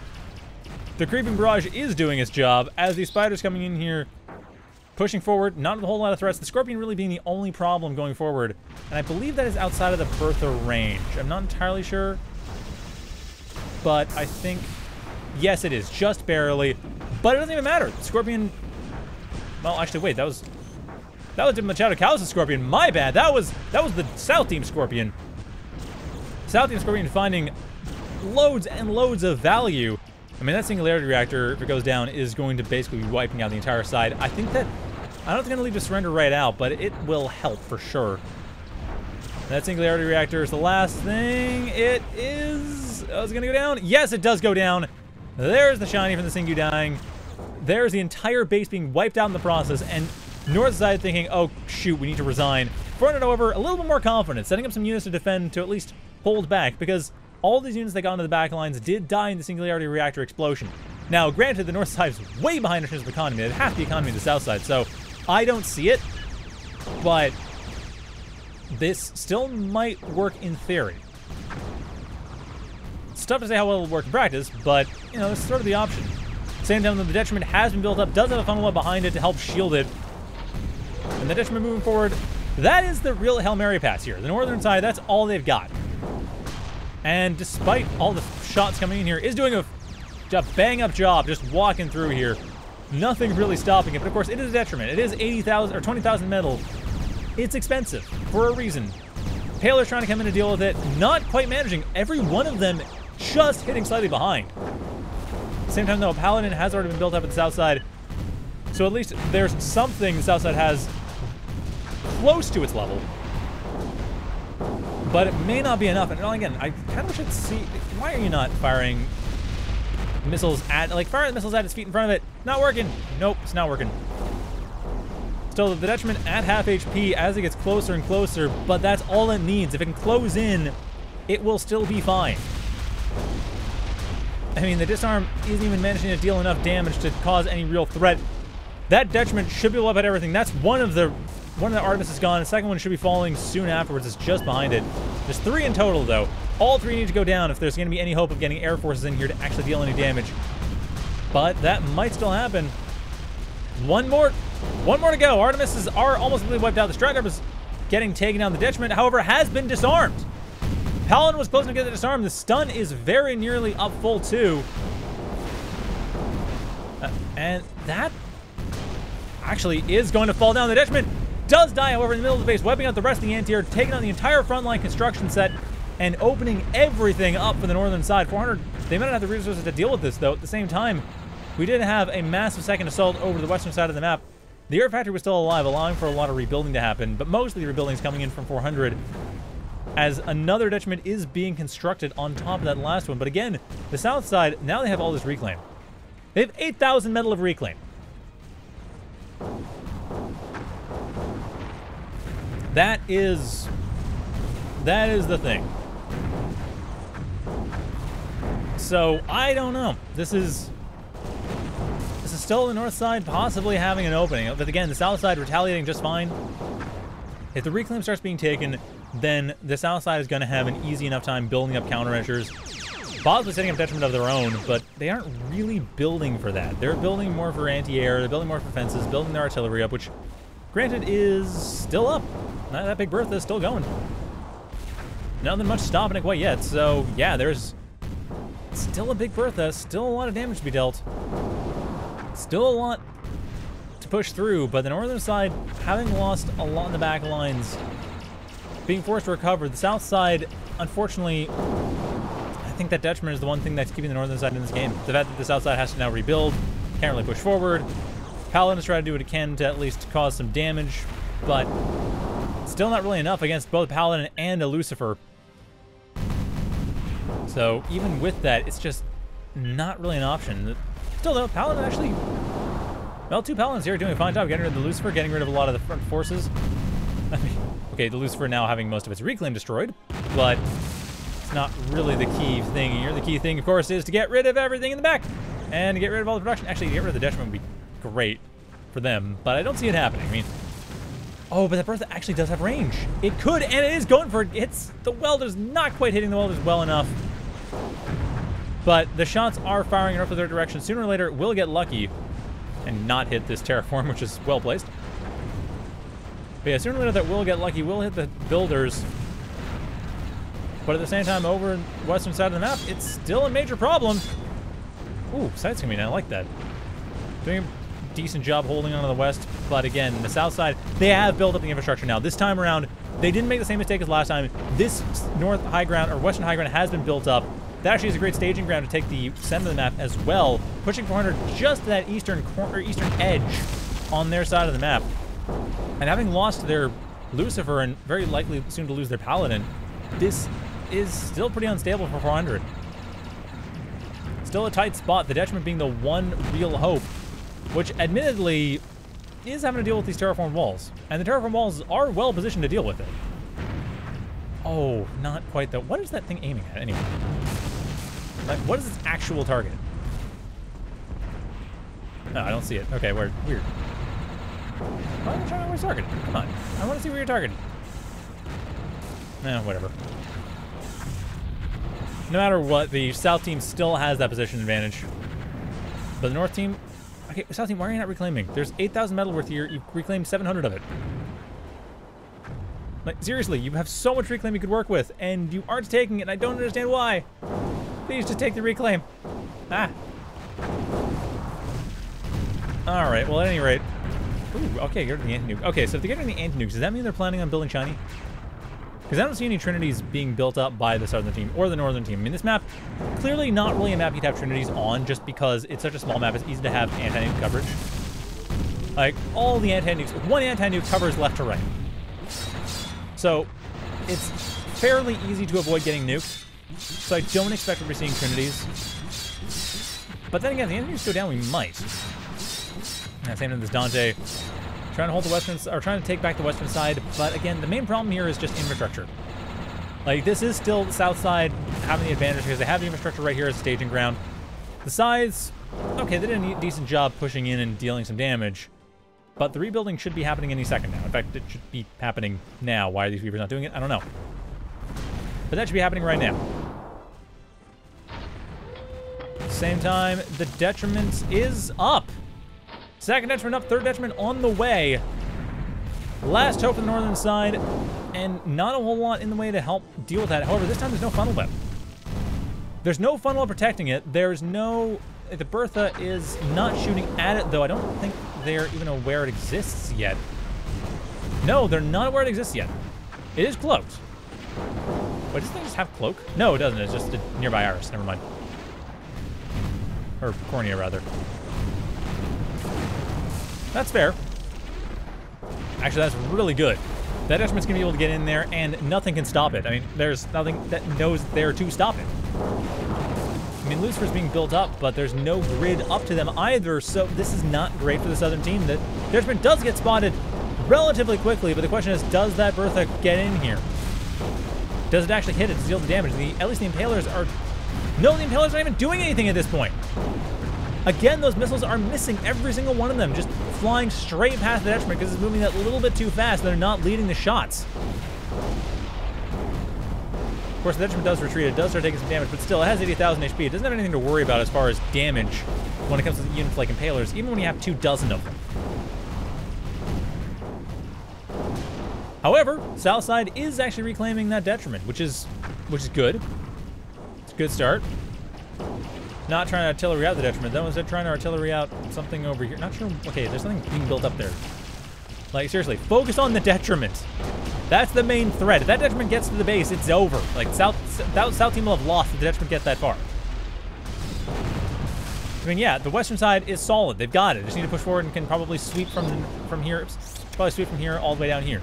the creeping barrage is doing its job as these spiders coming in here, pushing forward. Not a whole lot of threats. The scorpion really being the only problem going forward, and I believe that is outside of the Bertha range. I'm not entirely sure, but I think yes, it is just barely. But it doesn't even matter. Scorpion... Well, actually, wait. That was... That was DiplomatadoCaos' Scorpion. My bad. That was... That was the South Team Scorpion. South Team Scorpion finding loads and loads of value. I mean, that Singularity Reactor, if it goes down, is going to basically be wiping out the entire side. I think that... I don't think it's going to leave the surrender right out, but it will help for sure. That Singularity Reactor is the last thing. It is... Oh, is it going to go down? Yes, it does go down. There's the shiny from the Singu dying. There's the entire base being wiped out in the process, and north side thinking, oh, shoot, we need to resign. four hundred, however, a little bit more confident, setting up some units to defend to at least hold back, because all these units that got into the back lines did die in the Singularity Reactor explosion. Now, granted, the north side is way behind in terms of economy. They have half the economy of the south side, so I don't see it, but this still might work in theory. It's tough to say how well it'll work in practice, but, you know, it's sort of the option. Same time, the detriment has been built up, does have a funnel behind it to help shield it. And the detriment moving forward, that is the real Hail Mary pass here. The northern side, that's all they've got. And despite all the shots coming in here, is doing a, a bang-up job just walking through here. Nothing really stopping it, but of course it is a detriment. It is eighty thousand or twenty thousand metal. It's expensive for a reason. Paler's trying to come in to deal with it, not quite managing. Every one of them just hitting slightly behind. Same time though, Paladin has already been built up at the south side, so at least there's something the south side has close to its level. But it may not be enough. And again, I kind of should see, why are you not firing missiles at, like, firing missiles at its feet in front of it? Not working. Nope, it's not working. Still, the detriment at half H P as it gets closer and closer, but that's all it needs. If it can close in, it will still be fine. I mean, the disarm isn't even managing to deal enough damage to cause any real threat. That detriment should be able to hit everything. That's one of the... One of the Artemis is gone. The second one should be falling soon afterwards. It's just behind it. There's three in total, though. All three need to go down if there's going to be any hope of getting air forces in here to actually deal any damage. But that might still happen. One more. One more to go. Artemis are almost completely wiped out. The Strat Group is getting taken down. The detriment, however, has been disarmed. Paladin was close to get the disarm. The stun is very nearly up full, too. Uh, and that actually is going to fall down. The detriment does die, however, in the middle of the base, wiping out the rest of the anti-air, taking on the entire frontline construction set, and opening everything up for the northern side. four hundred, they might not have the resources to deal with this, though. At the same time, we did have a massive second assault over the western side of the map. The air factory was still alive, allowing for a lot of rebuilding to happen, but mostly the rebuilding is coming in from four hundred, as another detriment is being constructed on top of that last one. But again, the south side, now they have all this reclaim. They have eight thousand metal of reclaim. That is, that is the thing. So I don't know. This is, this is still the north side possibly having an opening, but again, the south side retaliating just fine. If the reclaim starts being taken, then the south side is going to have an easy enough time building up countermeasures, possibly setting up detriment of their own. But they aren't really building for that. They're building more for anti-air. They're building more for fences, building their artillery up, which, granted, is still up. Not that Big Bertha is still going. Nothing much stopping it quite yet. So yeah, there's still a Big Bertha, still a lot of damage to be dealt, still a lot to push through. But the northern side, having lost a lot in the back lines, being forced to recover. The south side, unfortunately, I think that detriment is the one thing that's keeping the northern side in this game. The fact that the south side has to now rebuild, can't really push forward. Paladin is trying to do what it can to at least cause some damage, but still not really enough against both Paladin and a Lucifer. So even with that, it's just not really an option. Still though, Paladin actually... Well, two Paladins here doing a fine job getting rid of the Lucifer, getting rid of a lot of the front forces. I mean, okay, the Lucifer now having most of its reclaim destroyed, but it's not really the key thing here. The key thing, of course, is to get rid of everything in the back and to get rid of all the production. Actually, to get rid of the detriment would be great for them, but I don't see it happening. I mean... Oh, but that Bertha actually does have range. It could, and it is going for it. It's the welders, not quite hitting the welders well enough. But the shots are firing in up the their direction. Sooner or later, it will get lucky and not hit this terraform, which is well placed. But yeah, sooner or later, that will get lucky. Will hit the builders. But at the same time, over in the western side of the map, it's still a major problem. Ooh, sights coming in. I like that. Doing a decent job holding on to the west. But again, the south side, they have built up the infrastructure now. This time around, they didn't make the same mistake as last time. This north high ground, or western high ground, has been built up. That actually is a great staging ground to take the center of the map as well, pushing four hundred just to that eastern corner, eastern edge on their side of the map. And having lost their Lucifer and very likely soon to lose their Paladin, this is still pretty unstable for four hundred. Still a tight spot, the detriment being the one real hope, which admittedly is having to deal with these terraform walls. And the terraform walls are well positioned to deal with it. Oh, not quite though. What is that thing aiming at anyway? Like, what is its actual target? No, I don't see it. Okay, weird. Weird. Why am I trying to know where it's targeted? Come on. I want to see where you're targeted. Eh, whatever. No matter what, the South team still has that position advantage. But the North team... Okay, South team, why are you not reclaiming? There's eight thousand metal worth here. You reclaimed seven hundred of it. Like, seriously, you have so much reclaim you could work with, and you aren't taking it, and I don't understand why. Please just take the reclaim. Ah. Alright, well, at any rate... Ooh, okay, get rid of the anti-nuke. Okay, so if they get rid of the anti-nukes, does that mean they're planning on building Shiny? Because I don't see any Trinities being built up by the Southern team or the Northern team. I mean, this map, clearly not really a map you'd have Trinities on, just because it's such a small map, it's easy to have anti-nuke coverage. Like, all the anti-nukes, one anti-nuke covers left to right. So, it's fairly easy to avoid getting nuked, so I don't expect we'll be seeing Trinities. But then again, if the anti-nukes go down, we might. Yeah, same thing as Dante, trying to hold the western, or trying to take back the western side. But again, the main problem here is just infrastructure. Like, this is still the south side having the advantage because they have the infrastructure right here as a staging ground. The sides, okay, they did a decent job pushing in and dealing some damage, but the rebuilding should be happening any second now. In fact, it should be happening now. Why are these Reapers not doing it? I don't know. But that should be happening right now. Same time, the detriment is up. Second detriment up, third detriment on the way. Last hope on the northern side, and not a whole lot in the way to help deal with that. However, this time there's no funnel web. There's no funnel protecting it. There's no... The Bertha is not shooting at it, though. I don't think they're even aware it exists yet. No, they're not aware it exists yet. It is cloaked. Wait, does this just have cloak? No, it doesn't. It's just a nearby iris. Never mind. Or cornea, rather. That's fair. Actually, that's really good. That detriment's gonna be able to get in there, and nothing can stop it. I mean, there's nothing that knows there to stop it. I mean, Lucifer's being built up, but there's no grid up to them either, so this is not great for the southern team. The detriment does get spotted relatively quickly, but the question is, does that Bertha get in here? Does it actually hit it to deal the damage? The, at least the Impalers are... No, the Impalers aren't even doing anything at this point. Again, those missiles are missing, every single one of them, just flying straight past the detriment because it's moving that little bit too fast. They're not leading the shots. Of course, the detriment does retreat. It does start taking some damage, but still, it has eighty thousand H P. It doesn't have anything to worry about as far as damage when it comes to units like Impalers, even when you have two dozen of them. However, Southside is actually reclaiming that detriment, which is, which is good. It's a good start. Not trying to artillery out the detriment, though. Instead, trying to artillery out something over here. Not sure. Okay, there's something being built up there. Like, seriously, focus on the detriment. That's the main threat. If that detriment gets to the base, it's over. Like, South, South, South team will have lost if the detriment gets that far. I mean, yeah, the western side is solid. They've got it. Just need to push forward and can probably sweep from from here. Probably sweep from here all the way down here.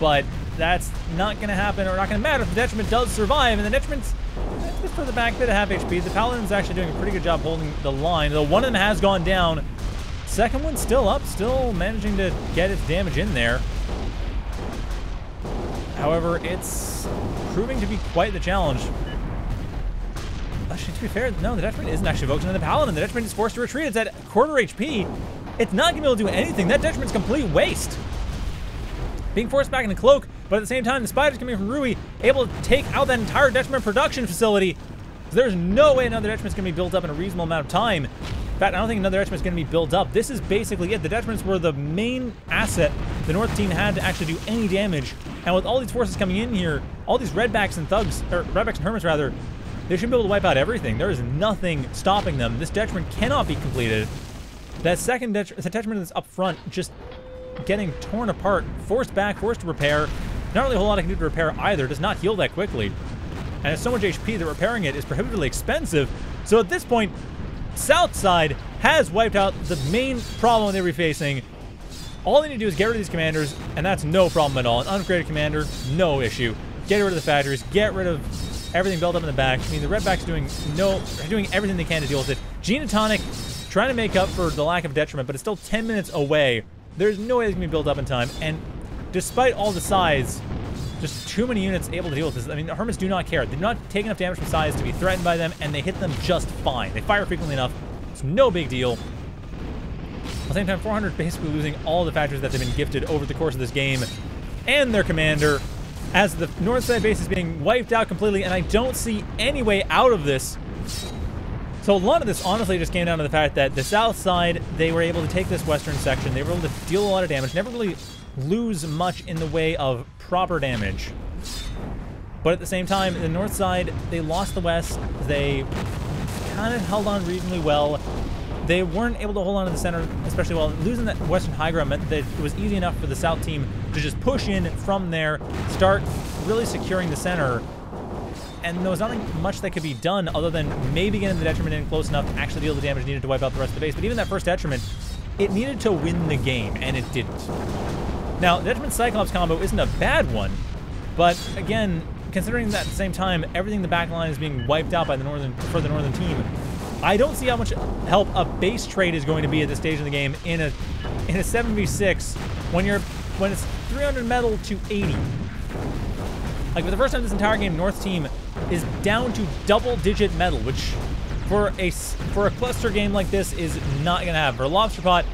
But that's not going to happen, or not going to matter if the detriment does survive. And the detriment's just for the back bit of half H P. The Paladin's actually doing a pretty good job holding the line, though one of them has gone down. Second one's still up, still managing to get its damage in there. However, it's proving to be quite the challenge. Actually, to be fair, no, the detriment isn't actually focusing on the Paladin. The detriment is forced to retreat. It's at quarter H P. It's not going to be able to do anything. That detriment's complete waste. Being forced back in the cloak, but at the same time, the spiders coming from Rui, able to take out that entire detriment production facility. So there's no way another detriment's going to be built up in a reasonable amount of time. In fact, I don't think another detriment's going to be built up. This is basically it. The detriments were the main asset the North team had to actually do any damage. And with all these forces coming in here, all these redbacks and thugs, or redbacks and hermits rather, they should be able to wipe out everything. There is nothing stopping them. This detriment cannot be completed. That second detriment, the detriment that's up front, just getting torn apart, forced back, forced to repair. Not really a whole lot I can do to repair either. It does not heal that quickly. And it's so much H P that repairing it is prohibitively expensive. So at this point, Southside has wiped out the main problem they were facing. All they need to do is get rid of these commanders, and that's no problem at all. An unupgraded commander, no issue. Get rid of the factories, get rid of everything built up in the back. I mean, the Redbacks are doing, no, doing everything they can to deal with it. GeneToniK trying to make up for the lack of detriment, but it's still ten minutes away. There's no way it's going to be built up in time, and despite all the size, just too many units able to deal with this. I mean, the Hermits do not care. They do not take enough damage from size to be threatened by them, and they hit them just fine. They fire frequently enough. It's no big deal. At the same time, four hundred basically losing all the factories that they've been gifted over the course of this game, and their commander. as the north side base is being wiped out completely, and I don't see any way out of this. So a lot of this honestly just came down to the fact that the south side, they were able to take this western section, they were able to deal a lot of damage, never really lose much in the way of proper damage. But at the same time, the north side, they lost the west, they kind of held on reasonably well. They weren't able to hold on to the center especially well. Losing that western high ground meant that it was easy enough for the south team to just push in from there, start really securing the center, and there was nothing much that could be done other than maybe getting the detriment in close enough to actually deal the damage needed to wipe out the rest of the base. But even that first detriment, it needed to win the game, and it didn't. Now, the Detriment Cyclops combo isn't a bad one, but again, considering that at the same time, everything in the back line is being wiped out by the northern for the northern team, I don't see how much help a base trade is going to be at this stage of the game in a in a seven v six when you're when it's three hundred metal to eighty. Like, for the first time this entire game, North team is down to double-digit metal, which for a for a cluster game like this is not going to happen. For a lobster pot,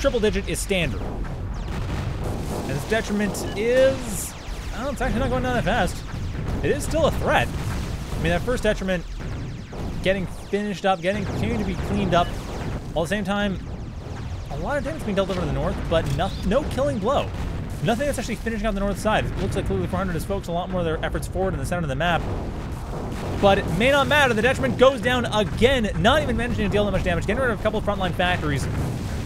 triple-digit is standard, and this detriment is I don't know, it's actually not going down that fast. It is still a threat. I mean, that first detriment getting finished up, getting continuing to be cleaned up. While at the same time, a lot of damage being dealt over to the north, but no, no killing blow. Nothing that's actually finishing on the north side. It looks like clearly four hundred is focused a lot more of their efforts forward in the center of the map. But it may not matter. The detriment goes down again, not even managing to deal that much damage. Getting rid of a couple of frontline factories.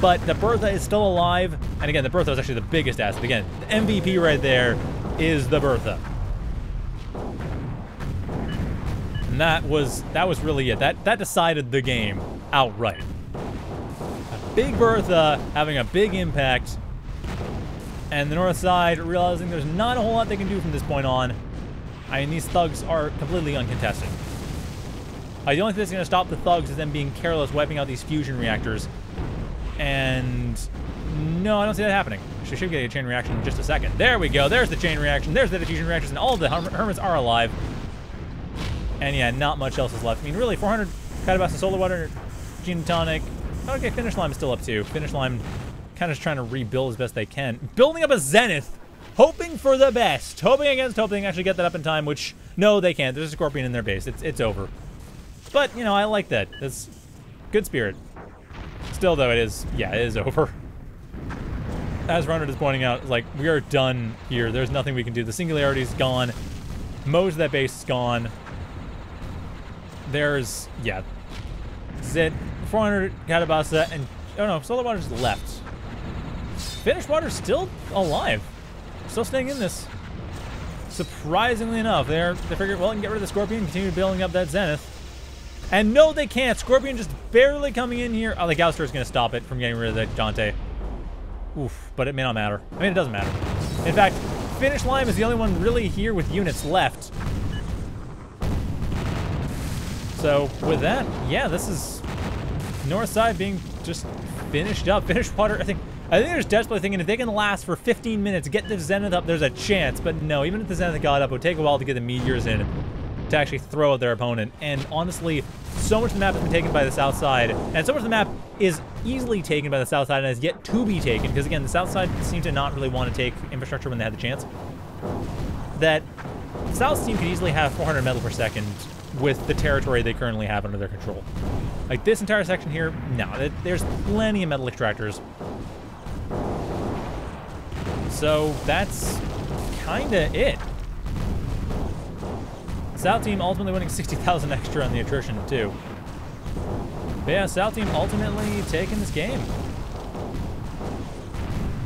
But the Bertha is still alive. And again, the Bertha is actually the biggest asset. Again, the M V P right there is the Bertha. And that was that was really it. That that decided the game outright. A big Bertha having a big impact. And the north side realizing there's not a whole lot they can do from this point on. I mean, these thugs are completely uncontested. Uh, the only thing that's going to stop the thugs is them being careless, wiping out these fusion reactors. And no, I don't see that happening. She should get a chain reaction in just a second. There we go. There's the chain reaction. There's the diffusion reactors, and all the herm hermits are alive. And yeah, not much else is left. I mean, really, four hundred, Kabudasa, Solar Water, GeneToniK. Okay, FinishLime is still up too. FinishLime kind of trying to rebuild as best they can. Building up a Zenith, hoping for the best. Hoping against hoping they can actually get that up in time, which, no, they can't. There's a Scorpion in their base. It's, it's over. But, you know, I like that. That's good spirit. Still, though, it is, yeah, it is over. As four hundred is pointing out, like, we are done here. There's nothing we can do. The Singularity's gone. Most of that base is gone. There's, yeah. Zit, four hundred, Kabudasa, and, oh no, Solar Water's left. Finnish Water's still alive. Still staying in this. Surprisingly enough, they're, they figured, well, I can get rid of the Scorpion, continue building up that Zenith. And no, they can't. Scorpion just barely coming in here. Oh, the Gouster is going to stop it from getting rid of that Dante. Oof, but it may not matter. I mean, it doesn't matter. In fact, Finnish Lime is the only one really here with units left. So, with that, yeah, this is north side being just finished up. Finnish Water, I think. I think there's desperately thinking if they can last for fifteen minutes, get the Zenith up, there's a chance. But no, even if the Zenith got up, it would take a while to get the Meteors in to actually throw at their opponent. And honestly, so much of the map has been taken by the south side, and so much of the map is easily taken by the south side and has yet to be taken. Because again, the south side seemed to not really want to take infrastructure when they had the chance. That south team could easily have four hundred metal per second with the territory they currently have under their control. Like this entire section here, no, there's plenty of metal extractors. So that's kinda it. South team ultimately winning sixty thousand extra on the attrition too. But yeah, South team ultimately taking this game.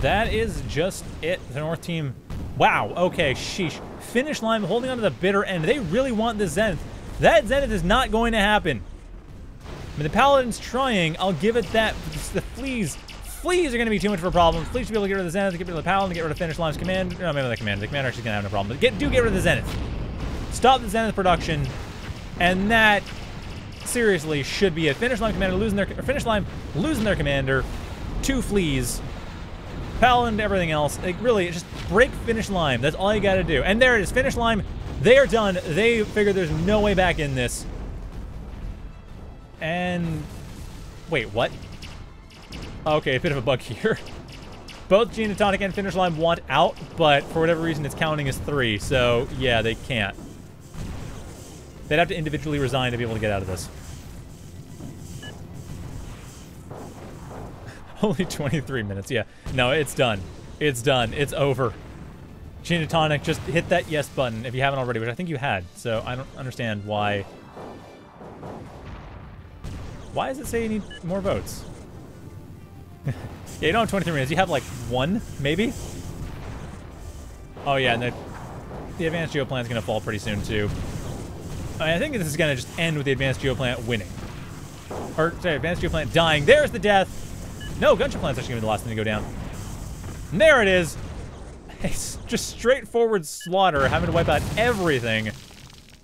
That is just it. The North team, wow, okay, sheesh. Finnish Lime holding on to the bitter end. They really want the Zenith. That Zenith is not going to happen. I mean, the Paladin's trying, I'll give it that. It's the Fleas. Fleas are going to be too much of a problem. Fleas should be able to get rid of the Zenith, get rid of the Paladin, get rid of Finnish Lime's command. No, maybe the commander. The commander actually going to have no problem. But get, do get rid of the Zenith. Stop the Zenith production. And that, seriously, should be a Finnish Lime commander losing their... Or Finnish Lime losing their commander. Two Fleas. Paladin to everything else. Like, really, just break Finnish Lime. That's all you got to do. And there it is. Finnish Lime, they are done. They figure there's no way back in this. And... Wait, what? Okay, a bit of a bug here. both GeneToniK and FinishLine want out, but for whatever reason it's counting as three, so yeah, they can't. They'd have to individually resign to be able to get out of this. Only twenty-three minutes, yeah. No, it's done. It's done. It's over. GeneToniK, just hit that yes button if you haven't already, which I think you had, so I don't understand why. Why does it say you need more votes? Yeah, you don't have twenty-three minutes. You have like one, maybe? Oh, yeah, and the, the advanced geoplant is going to fall pretty soon, too. I think this is going to just end with the advanced geoplant winning. Or, sorry, advanced geoplant dying. There's the death! No, gunship plant's actually going to be the last thing to go down. And there it is! It's just straightforward slaughter, having to wipe out everything.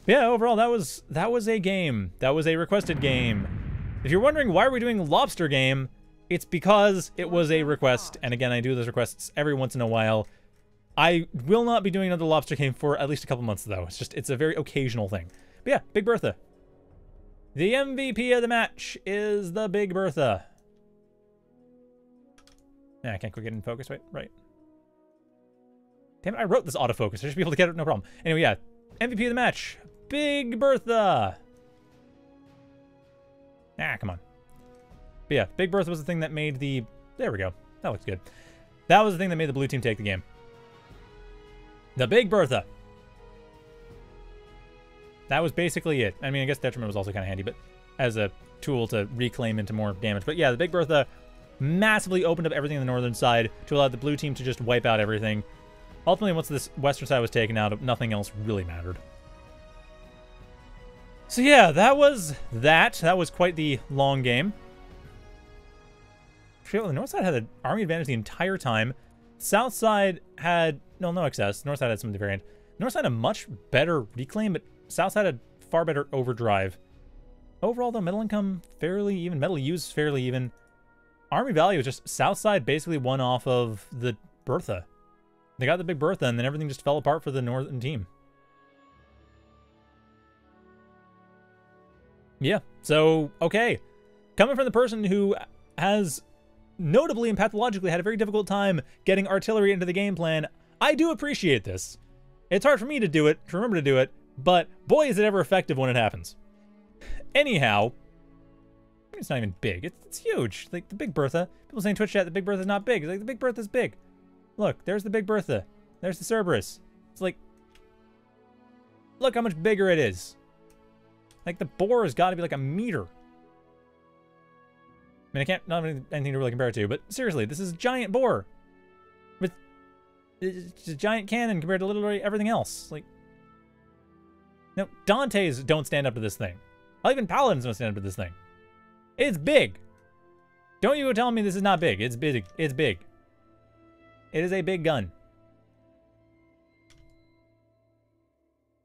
Yeah, overall, that was that was a game. That was a requested game. If you're wondering why are we doing Lobster Game, it's because it was a request, and again, I do those requests every once in a while. I will not be doing another Lobster Game for at least a couple months, though. It's just, it's a very occasional thing. But yeah, Big Bertha. The M V P of the match is the Big Bertha. Nah, I can't quit getting focus, wait, right. Damn it, I wrote this autofocus. I should be able to get it, no problem. Anyway, yeah, M V P of the match, Big Bertha. Nah, come on. But yeah, Big Bertha was the thing that made the... There we go. That looks good. That was the thing that made the blue team take the game. The Big Bertha. That was basically it. I mean, I guess Detriment was also kind of handy, but as a tool to reclaim into more damage. But yeah, the Big Bertha massively opened up everything on the northern side to allow the blue team to just wipe out everything. Ultimately, once this western side was taken out, nothing else really mattered. So yeah, that was that. That was quite the long game. The north side had an army advantage the entire time. South side had no no excess. North side had some of the variant. North side had a much better reclaim, but south side had far better overdrive. Overall, though, metal income fairly even. Metal use fairly even. Army value was just south side basically won off of the Bertha. They got the Big Bertha, and then everything just fell apart for the northern team. Yeah. So okay, coming from the person who has notably and pathologically had a very difficult time getting artillery into the game plan, I do appreciate this. It's hard for me to do it, to remember to do it, but boy is it ever effective when it happens. Anyhow, it's not even big, it's, it's huge. Like the Big Bertha, people say in Twitch chat the Big Bertha's not big. It's like the Big Bertha's big. Look, there's the Big Bertha, there's the Cerberus. It's like, look how much bigger it is. Like the boar has got to be like a meter. I mean, I can't, not have anything to really compare it to, but seriously, this is a giant boar. With it's a giant cannon compared to literally everything else. Like, no, Dantes don't stand up to this thing. Not even Paladins don't stand up to this thing. It's big. Don't you go telling me this is not big. It's big. It's big. It is a big gun.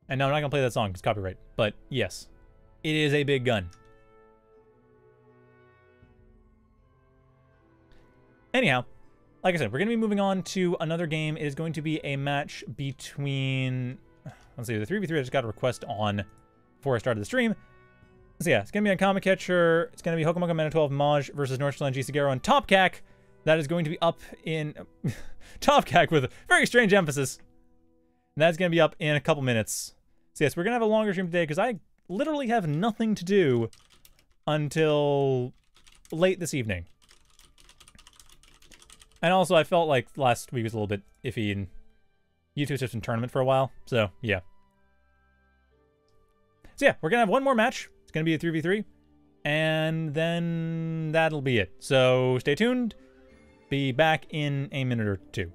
And no, I'm not going to play that song because copyright, but yes, it is a big gun. Anyhow, like I said, we're going to be moving on to another game. It is going to be a match between... Let's see, the three v three I just got a request on before I started the stream. So yeah, it's going to be on Comic Catcher. It's going to be Hokumoku, Mana twelve, Maj versus Northland, G Seguero, and Topcak. That is going to be up in... Topcak with a very strange emphasis. And that's going to be up in a couple minutes. So yes, we're going to have a longer stream today because I literally have nothing to do until late this evening. And also, I felt like last week was a little bit iffy, and YouTube's just in tournament for a while, so yeah. So yeah, we're going to have one more match. It's going to be a three v three, and then that'll be it. So stay tuned. Be back in a minute or two.